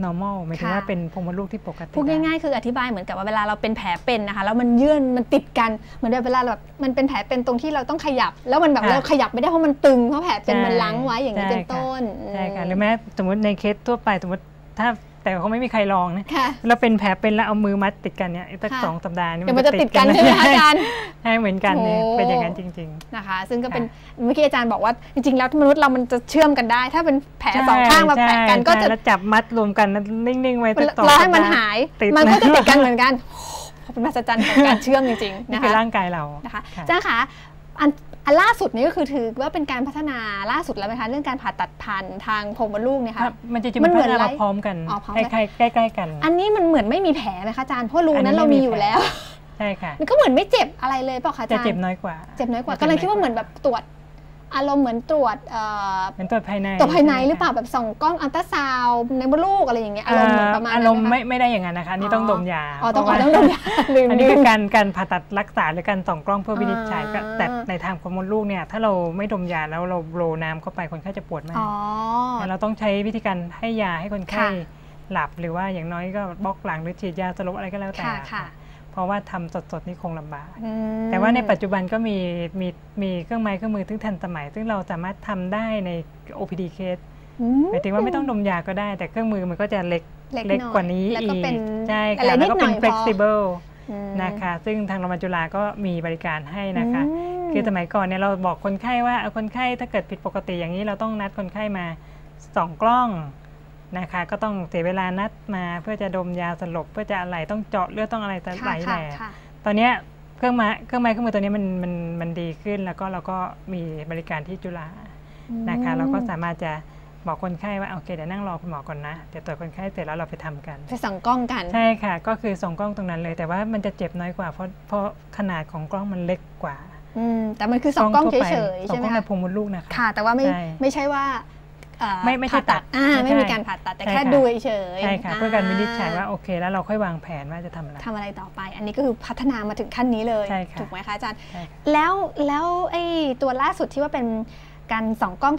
normal หมายถึงว่าเป็นโพรงมดลูกที่ปกติพูดง่ายๆคืออธิบายเหมือนกับว่าเวลาเราเป็นแผลเป็นนะคะแล้วมันยื่นมันติดกันเหมือนเวลาแบบมันเป็นแผลเป็นตรงที่เราต้องขยับแล้วมันแบบเราขยับไม่ได้เพราะมันตึงเพราะแผลเป็นมันล้างไว้อย่างนี้เป็นต้นใช่ค่ะหรือแม้สมมติในเคสทั่วไปสมมติถ้าแต่เขาไม่มีใครลองนะแล้วเป็นแผลเป็นแล้วเอามือมัดติดกันเนี่ยตั้งสองสัปดาห์นี่มันจะติดกันใช่ไหมอาจารย์ใช่เหมือนกันเป็นอย่างนั้นจริงๆนะคะซึ่งก็เป็นเมื่อกี้อาจารย์บอกว่าจริงๆแล้วมนุษย์เรามันจะเชื่อมกันได้ถ้าเป็นแผลสองข้างมาแปะกันก็จะจับมัดรวมกันนิ่งๆไว้ติดต่อแล้วให้มันหายมันก็จะติดกันเหมือนกันเป็นมหัศจรรย์ของการเชื่อมจริงๆนี่คือร่างกายเรานะคะอาจารย์คะอันล่าสุดนี้ก็คือถือว่าเป็นการพัฒนาล่าสุดแล้วไหมคะเรื่องการผ่าตัดพันทางโพรงมดลูกเนี่ยค่ะมันเหมือนเราพร้อมกันใกล้ๆกันอันนี้มันเหมือนไม่มีแผลไหมคะอาจารย์เพราะรูนั้นเรามีอยู่แล้วใช่ค่ะมันก็เหมือนไม่เจ็บอะไรเลยเปล่าคะอาจารย์จะเจ็บน้อยกว่าก็เลยคิดว่าเหมือนแบบตรวจอารมณ์เหมือนตรวจภายในหรือเปล่าแบบส่องกล้องอัลตราซาวด์ในมดลูกอะไรอย่างเงี้ยอารมณ์เหมือนประมาณนั้นอารมณ์ไม่ได้อย่างนั้นนะคะนี่ต้องดมยาต้องดมยาอันนี้คือการผ่าตัดรักษาหรือการส่องกล้องเพื่อวินิจฉัยแต่ในทางของมดลูกเนี่ยถ้าเราไม่ดมยาแล้วเราโบลน้ำเข้าไปคนไข้จะปวดมากเราต้องใช้วิธีการให้ยาให้คนไข้หลับหรือว่าอย่างน้อยก็บล็อกหลังหรือฉีดยาสลบอะไรก็แล้วแต่เพราะว่าทำสดๆนี่คงลำบากแต่ว่าในปัจจุบันก็มีเครื่องไม้เครื่องมือที่ทันสมัยซึ่งเราสามารถทำได้ใน OPD case หมายถึงว่าไม่ต้องดมยาก็ได้แต่เครื่องมือมันก็จะเล็กกว่านี้อีกใช่ค่ะแล้วก็เป็น flexible นะคะซึ่งทางโรงพยาบาลจุฬาก็มีบริการให้นะคะคือสมัยก่อนเนี่ยเราบอกคนไข้ว่าคนไข้ถ้าเกิดผิดปกติอย่างนี้เราต้องนัดคนไข้มาส่องกล้องนะคะก็ต้องเสียเวลานัดมาเพื่อจะดมยาสลบเพื่อจะอะไรต้องเจาะเลือดต้องอะไรแต่หลายแหล่ตอนนี้เครื่องมือตัวนี้มันดีขึ้นแล้วก็เราก็มีบริการที่จุฬานะคะเราก็สามารถจะบอกคนไข้ว่าโอเคเดี๋ยวนั่งรอคุณหมอก่อนนะเดี๋ยวตรวจคนไข้เสร็จแล้วเราไปทำกันไปส่องกล้องกันใช่ค่ะก็คือส่องกล้องตรงนั้นเลยแต่ว่ามันจะเจ็บน้อยกว่าเพราะขนาดของกล้องมันเล็กกว่าแต่มันคือส่องกล้องเฉยๆใช่ไหมคะส่องกล้องในโพรงมดลูกนะคะค่ะแต่ว่าไม่ใช่ว่าไม่ผ่าตัดไม่มีการผ่าตัดแต่แค่ดูเฉยใช่ค่ะเพื่อการวินิจฉัยว่าโอเคแล้วเราค่อยวางแผนว่าจะทำอะไรต่อไปอันนี้ก็คือพัฒนามาถึงขั้นนี้เลยถูกไหมคะอาจารย์แล้วไอ้ตัวล่าสุดที่ว่าเป็นการส่องกล้อง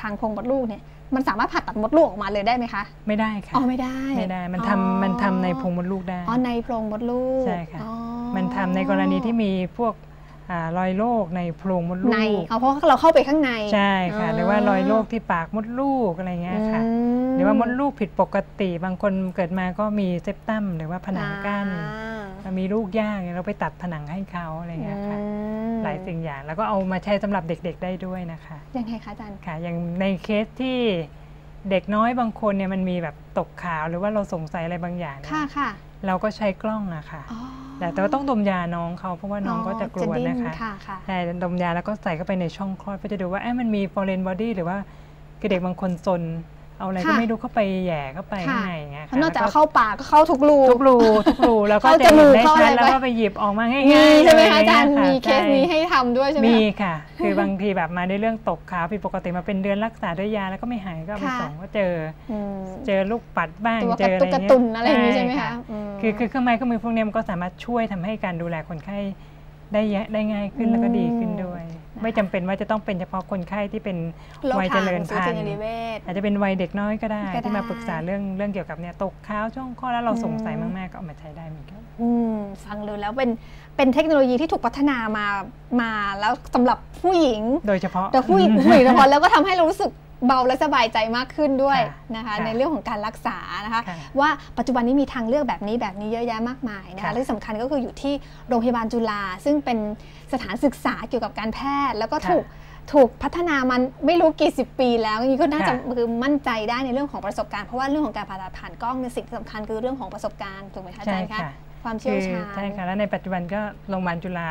ทางโพรงมดลูกเนี่ยมันสามารถผ่าตัดมดลูกออกมาเลยได้ไหมคะไม่ได้ค่ะอ๋อไม่ได้มันทำในโพรงมดลูกได้อ๋อในโพรงมดลูกใช่ค่ะมันทำในกรณีที่มีพวก รอยโรคในโพรงมดลูกในเพราะเราเข้าไปข้างในใช่ค่ะหรือว่ารอยโรคที่ปากมดลูกอะไรเงี้ยค่ะหรือว่ามดลูกผิดปกติบางคนเกิดมาก็มีเซปตัมหรือว่าผนังกั้นมีลูกยากเราไปตัดผนังให้เขาอะไรเงี้ยค่ะหลายสิ่งอย่างแล้วก็เอามาใช้สำหรับเด็กๆได้ด้วยนะคะยังไงคะอาจารย์ค่ะอย่างในเคสที่เด็กน้อยบางคนเนี่ยมันมีแบบตกขาวหรือว่าเราสงสัยอะไรบางอย่างค่ะค่ะเราก็ใช้กล้องอะค่ะแต่ว่าต้องดมยาน้องเขาเพราะว่าน้องก็จะกลัวนะคะใช่ดมยาแล้วก็ใส่เข้าไปในช่องคลอดเพื่อจะดูว่ามันมี foreign body หรือว่าเด็กบางคนซนเอาอะไรก็ไม่รู้เข้าไปแย่เข้าไปข้างในไงค่ะนอกจากเข้าปากก็เข้าทุกรูทุกรูแล้วก็จะดูได้ชัดแล้วก็ไปหยิบออกมาง่ายๆใช่ไหมคะอาจารย์มีเคสนี้ให้ทำด้วยใช่ไหมมีค่ะคือบางทีแบบมาในเรื่องตกขาวผิดปกติมาเป็นเดือนรักษาด้วยยาแล้วก็ไม่หายก็ไปส่งก็เจอลูกปัดบ้างเจออะไรตุ่นอะไรอย่างนี้ใช่ไหมคะคือเครื่องไม้เครื่องมือพวกนี้มันก็สามารถช่วยทำให้การดูแลคนไข้ได้ง่ายขึ้นแล้วก็ดีขึ้นด้วยไม่จำเป็นว่าจะต้องเป็นเฉพาะคนไข้ที่เป็นวัยเจริญพันธุ์อาจจะเป็นวัยเด็กน้อยก็ได้ที่มาปรึกษาเรื่องเกี่ยวกับเนี่ยตกขาวช่องคลอดแล้วเราสงสัยมากๆก็เอามาใช้ได้เหมือนกันฟังดูแล้วเป็นเทคโนโลยีที่ถูกพัฒนามาแล้วสำหรับผู้หญิงโดยเฉพาะแต่ผู้หญิงโดยเฉพาะแล้วก็ทำให้เรารู้สึกเบาและสบายใจมากขึ้นด้วยนะคะในเรื่องของการรักษานะคะว่าปัจจุบันนี้มีทางเลือกแบบนี้เยอะแยะมากมายนะคะที่สำคัญก็คืออยู่ที่โรงพยาบาลจุฬาซึ่งเป็นสถานศึกษาเกี่ยวกับการแพทย์แล้วก็ถูกพัฒนามันไม่รู้กี่สิบปีแล้วนี่ก็น่าจะคือมั่นใจได้ในเรื่องของประสบการณ์เพราะว่าเรื่องของการผ่าตัดผ่านกล้องในสิ่งสำคัญคือเรื่องของประสบการณ์ถูกไหมคะอาจารย์คะความเชี่ยวชาญใช่ค่ะและในปัจจุบันก็โรงพยาบาลจุฬา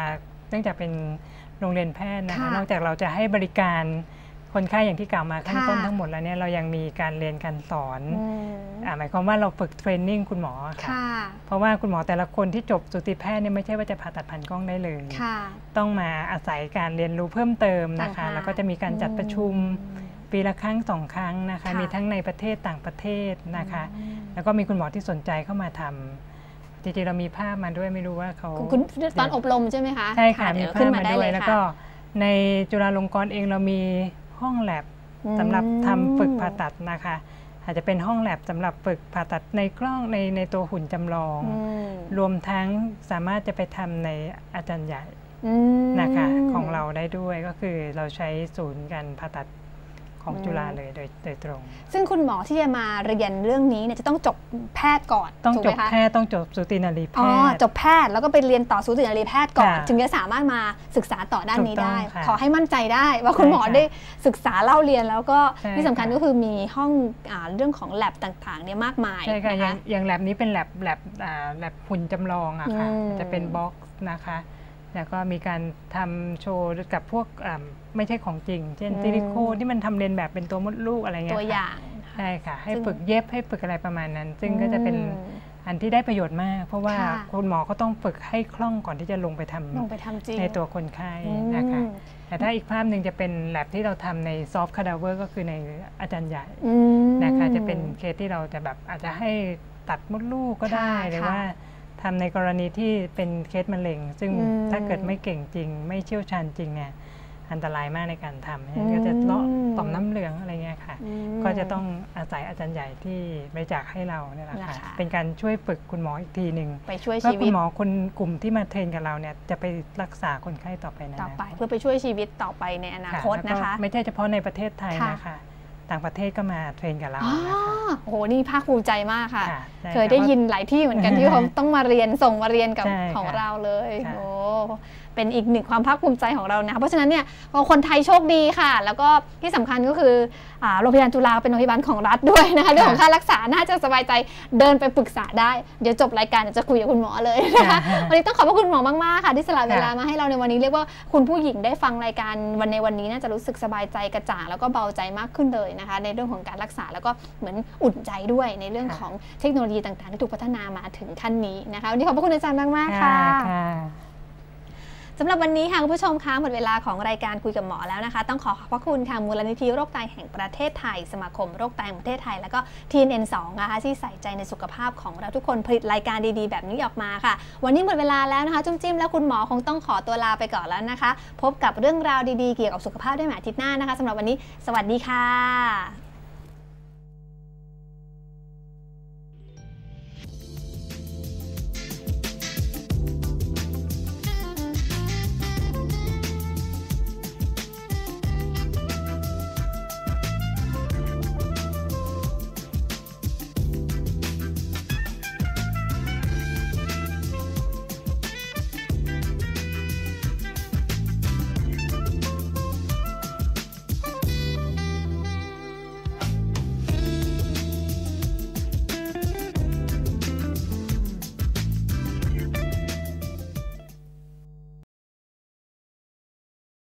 เนื่องจากเป็นโรงเรียนแพทย์นะคะนอกจากเราจะให้บริการคนไข้อย่างที่กล่าวมาขั้นต้นทั้งหมดแล้วเนี่ยเรายังมีการเรียนการสอนหมายความว่าเราฝึกเทรนนิ่งคุณหมอค่ะเพราะว่าคุณหมอแต่ละคนที่จบสูติแพทย์เนี่ยไม่ใช่ว่าจะผ่าตัดผ่านกล้องได้เลยต้องมาอาศัยการเรียนรู้เพิ่มเติมนะคะแล้วก็จะมีการจัดประชุมปีละครั้งสองครั้งนะคะมีทั้งในประเทศต่างประเทศนะคะแล้วก็มีคุณหมอที่สนใจเข้ามาทำจริงๆเรามีภาพมาด้วยไม่รู้ว่าเขาคุณตอนอบรมใช่ไหมคะใช่ค่ะมีภาพมาด้วยแล้วก็ในจุฬาลงกรณ์เองเรามีห้องแลบสำหรับทำฝึกผ่าตัดนะคะอาจจะเป็นห้องแลบสำหรับฝึกผ่าตัดในกล้องในตัวหุ่นจำลองรวมทั้งสามารถจะไปทำในอาจารย์ใหญ่นะคะของเราได้ด้วยก็คือเราใช้ศูนย์การผ่าตัดของจุฬาเลยโดยตรงซึ่งคุณหมอที่จะมาเรียนเรื่องนี้เนี่ยจะต้องจบแพทย์ก่อนต้องจบแพทย์ต้องจบสูตินรีแพทย์จบแพทย์แล้วก็ไปเรียนต่อสูตินรีแพทย์ก่อนถึงจะสามารถมาศึกษาต่อด้านนี้ได้ขอให้มั่นใจได้ว่าคุณหมอได้ศึกษาเล่าเรียนแล้วก็ที่สำคัญก็คือมีห้องเรื่องของแลบต่างๆเนี่ยมากมายใช่ค่ะอย่างแลบนี้เป็นแลบหุ่นจำลองอะค่ะจะเป็นบ็อกซ์นะคะแล้วก็มีการทำโชว์กับพวกไม่ใช่ของจริงเช่นซิลิโคนที่มันทำเรียนแบบเป็นตัวมดลูกอะไรเงี้ยตัวอย่างใช่ค่ะให้ฝึกเย็บให้ฝึกอะไรประมาณนั้นซึ่งก็จะเป็นอันที่ได้ประโยชน์มากเพราะว่าคุณหมอก็ต้องฝึกให้คล่องก่อนที่จะลงไปทำในตัวคนไข้นะคะแต่ถ้าอีกภาพหนึ่งจะเป็นแลบที่เราทำในซอฟต์คาดาเวอร์ก็คือในอาจารย์ใหญ่นะคะจะเป็นเคสที่เราจะแบบอาจจะให้ตัดมดลูกก็ได้หรือว่าทำในกรณีที่เป็นเคสมะเร็งซึ่งถ้าเกิดไม่เก่งจริงไม่เชี่ยวชาญจริงเนี่ยอันตรายมากในการทำก็จะเลาะต่อมน้ำเหลืองอะไรเงี้ยค่ะก็จะต้องอาศัยอาจารย์ใหญ่ที่บริจาคให้เราเนี่ยแหละค่ะเป็นการช่วยฝึกคุณหมออีกทีหนึ่งไปช่วยชีวิตว่าคุณหมอคนกลุ่มที่มาเทรนกับเราเนี่ยจะไปรักษาคนไข้ต่อไปนะเพื่อไปช่วยชีวิตต่อไปในอนาคตนะคะไม่ใช่เฉพาะในประเทศไทยนะคะต่างประเทศก็มาเทรนกับเราโอ้โหนี่ภาคภูมิใจมากค่ะเคยได้ยินหลายที่เหมือนกันที่เขาต้องมาเรียนส่งมาเรียนกับของเราเลยโอ้เป็นอีกหนึ่งความภาคภูมิใจของเรานะเพราะฉะนั้นเนี่ยคนไทยโชคดีค่ะแล้วก็ที่สำคัญก็คือโรงพยาบาลจุฬาเป็นโรงพยาบาลของรัฐด้วยนะคะเรื่องของค่ารักษาน่าจะสบายใจเดินไปปรึกษาได้เดี๋ยวจบรายการจะคุยกับคุณหมอเลยนะคะวันนี้ต้องขอบพระคุณหมอมากๆค่ะที่สละเวลามาให้เราในวันนี้เรียกว่าคุณผู้หญิงได้ฟังรายการวันนี้น่าจะรู้สึกสบายใจกระจ่างแล้วก็เบาใจมากขึ้นเลยนะคะในเรื่องของการรักษาแล้วก็เหมือนอุ่นใจด้วยในเรื่องของเทคโนโลยีต่างๆที่ถูกพัฒนามาถึงขั้นนี้นะคะวันนี้ขอบพระคุณอาจารย์มากๆค่ะสำหรับวันนี้ค่ะคุณผู้ชมคะหมดเวลาของรายการคุยกับหมอแล้วนะคะต้องขอขอบพระคุณทางมูลนิธิโรคไตแห่งประเทศไทยสมาคมโรคไตแห่งประเทศไทยแล้วก็ TNN2 นะคะที่ใส่ใจในสุขภาพของเราทุกคนผลิตรายการดีๆแบบนี้ออกมาค่ะวันนี้หมดเวลาแล้วนะคะจุ๊มจิ้มและคุณหมอคงต้องขอตัวลาไปก่อนแล้วนะคะพบกับเรื่องราวดีๆเกี่ยวกับสุขภาพได้ใหม่อาทิตย์หน้านะคะสำหรับวันนี้สวัสดีค่ะ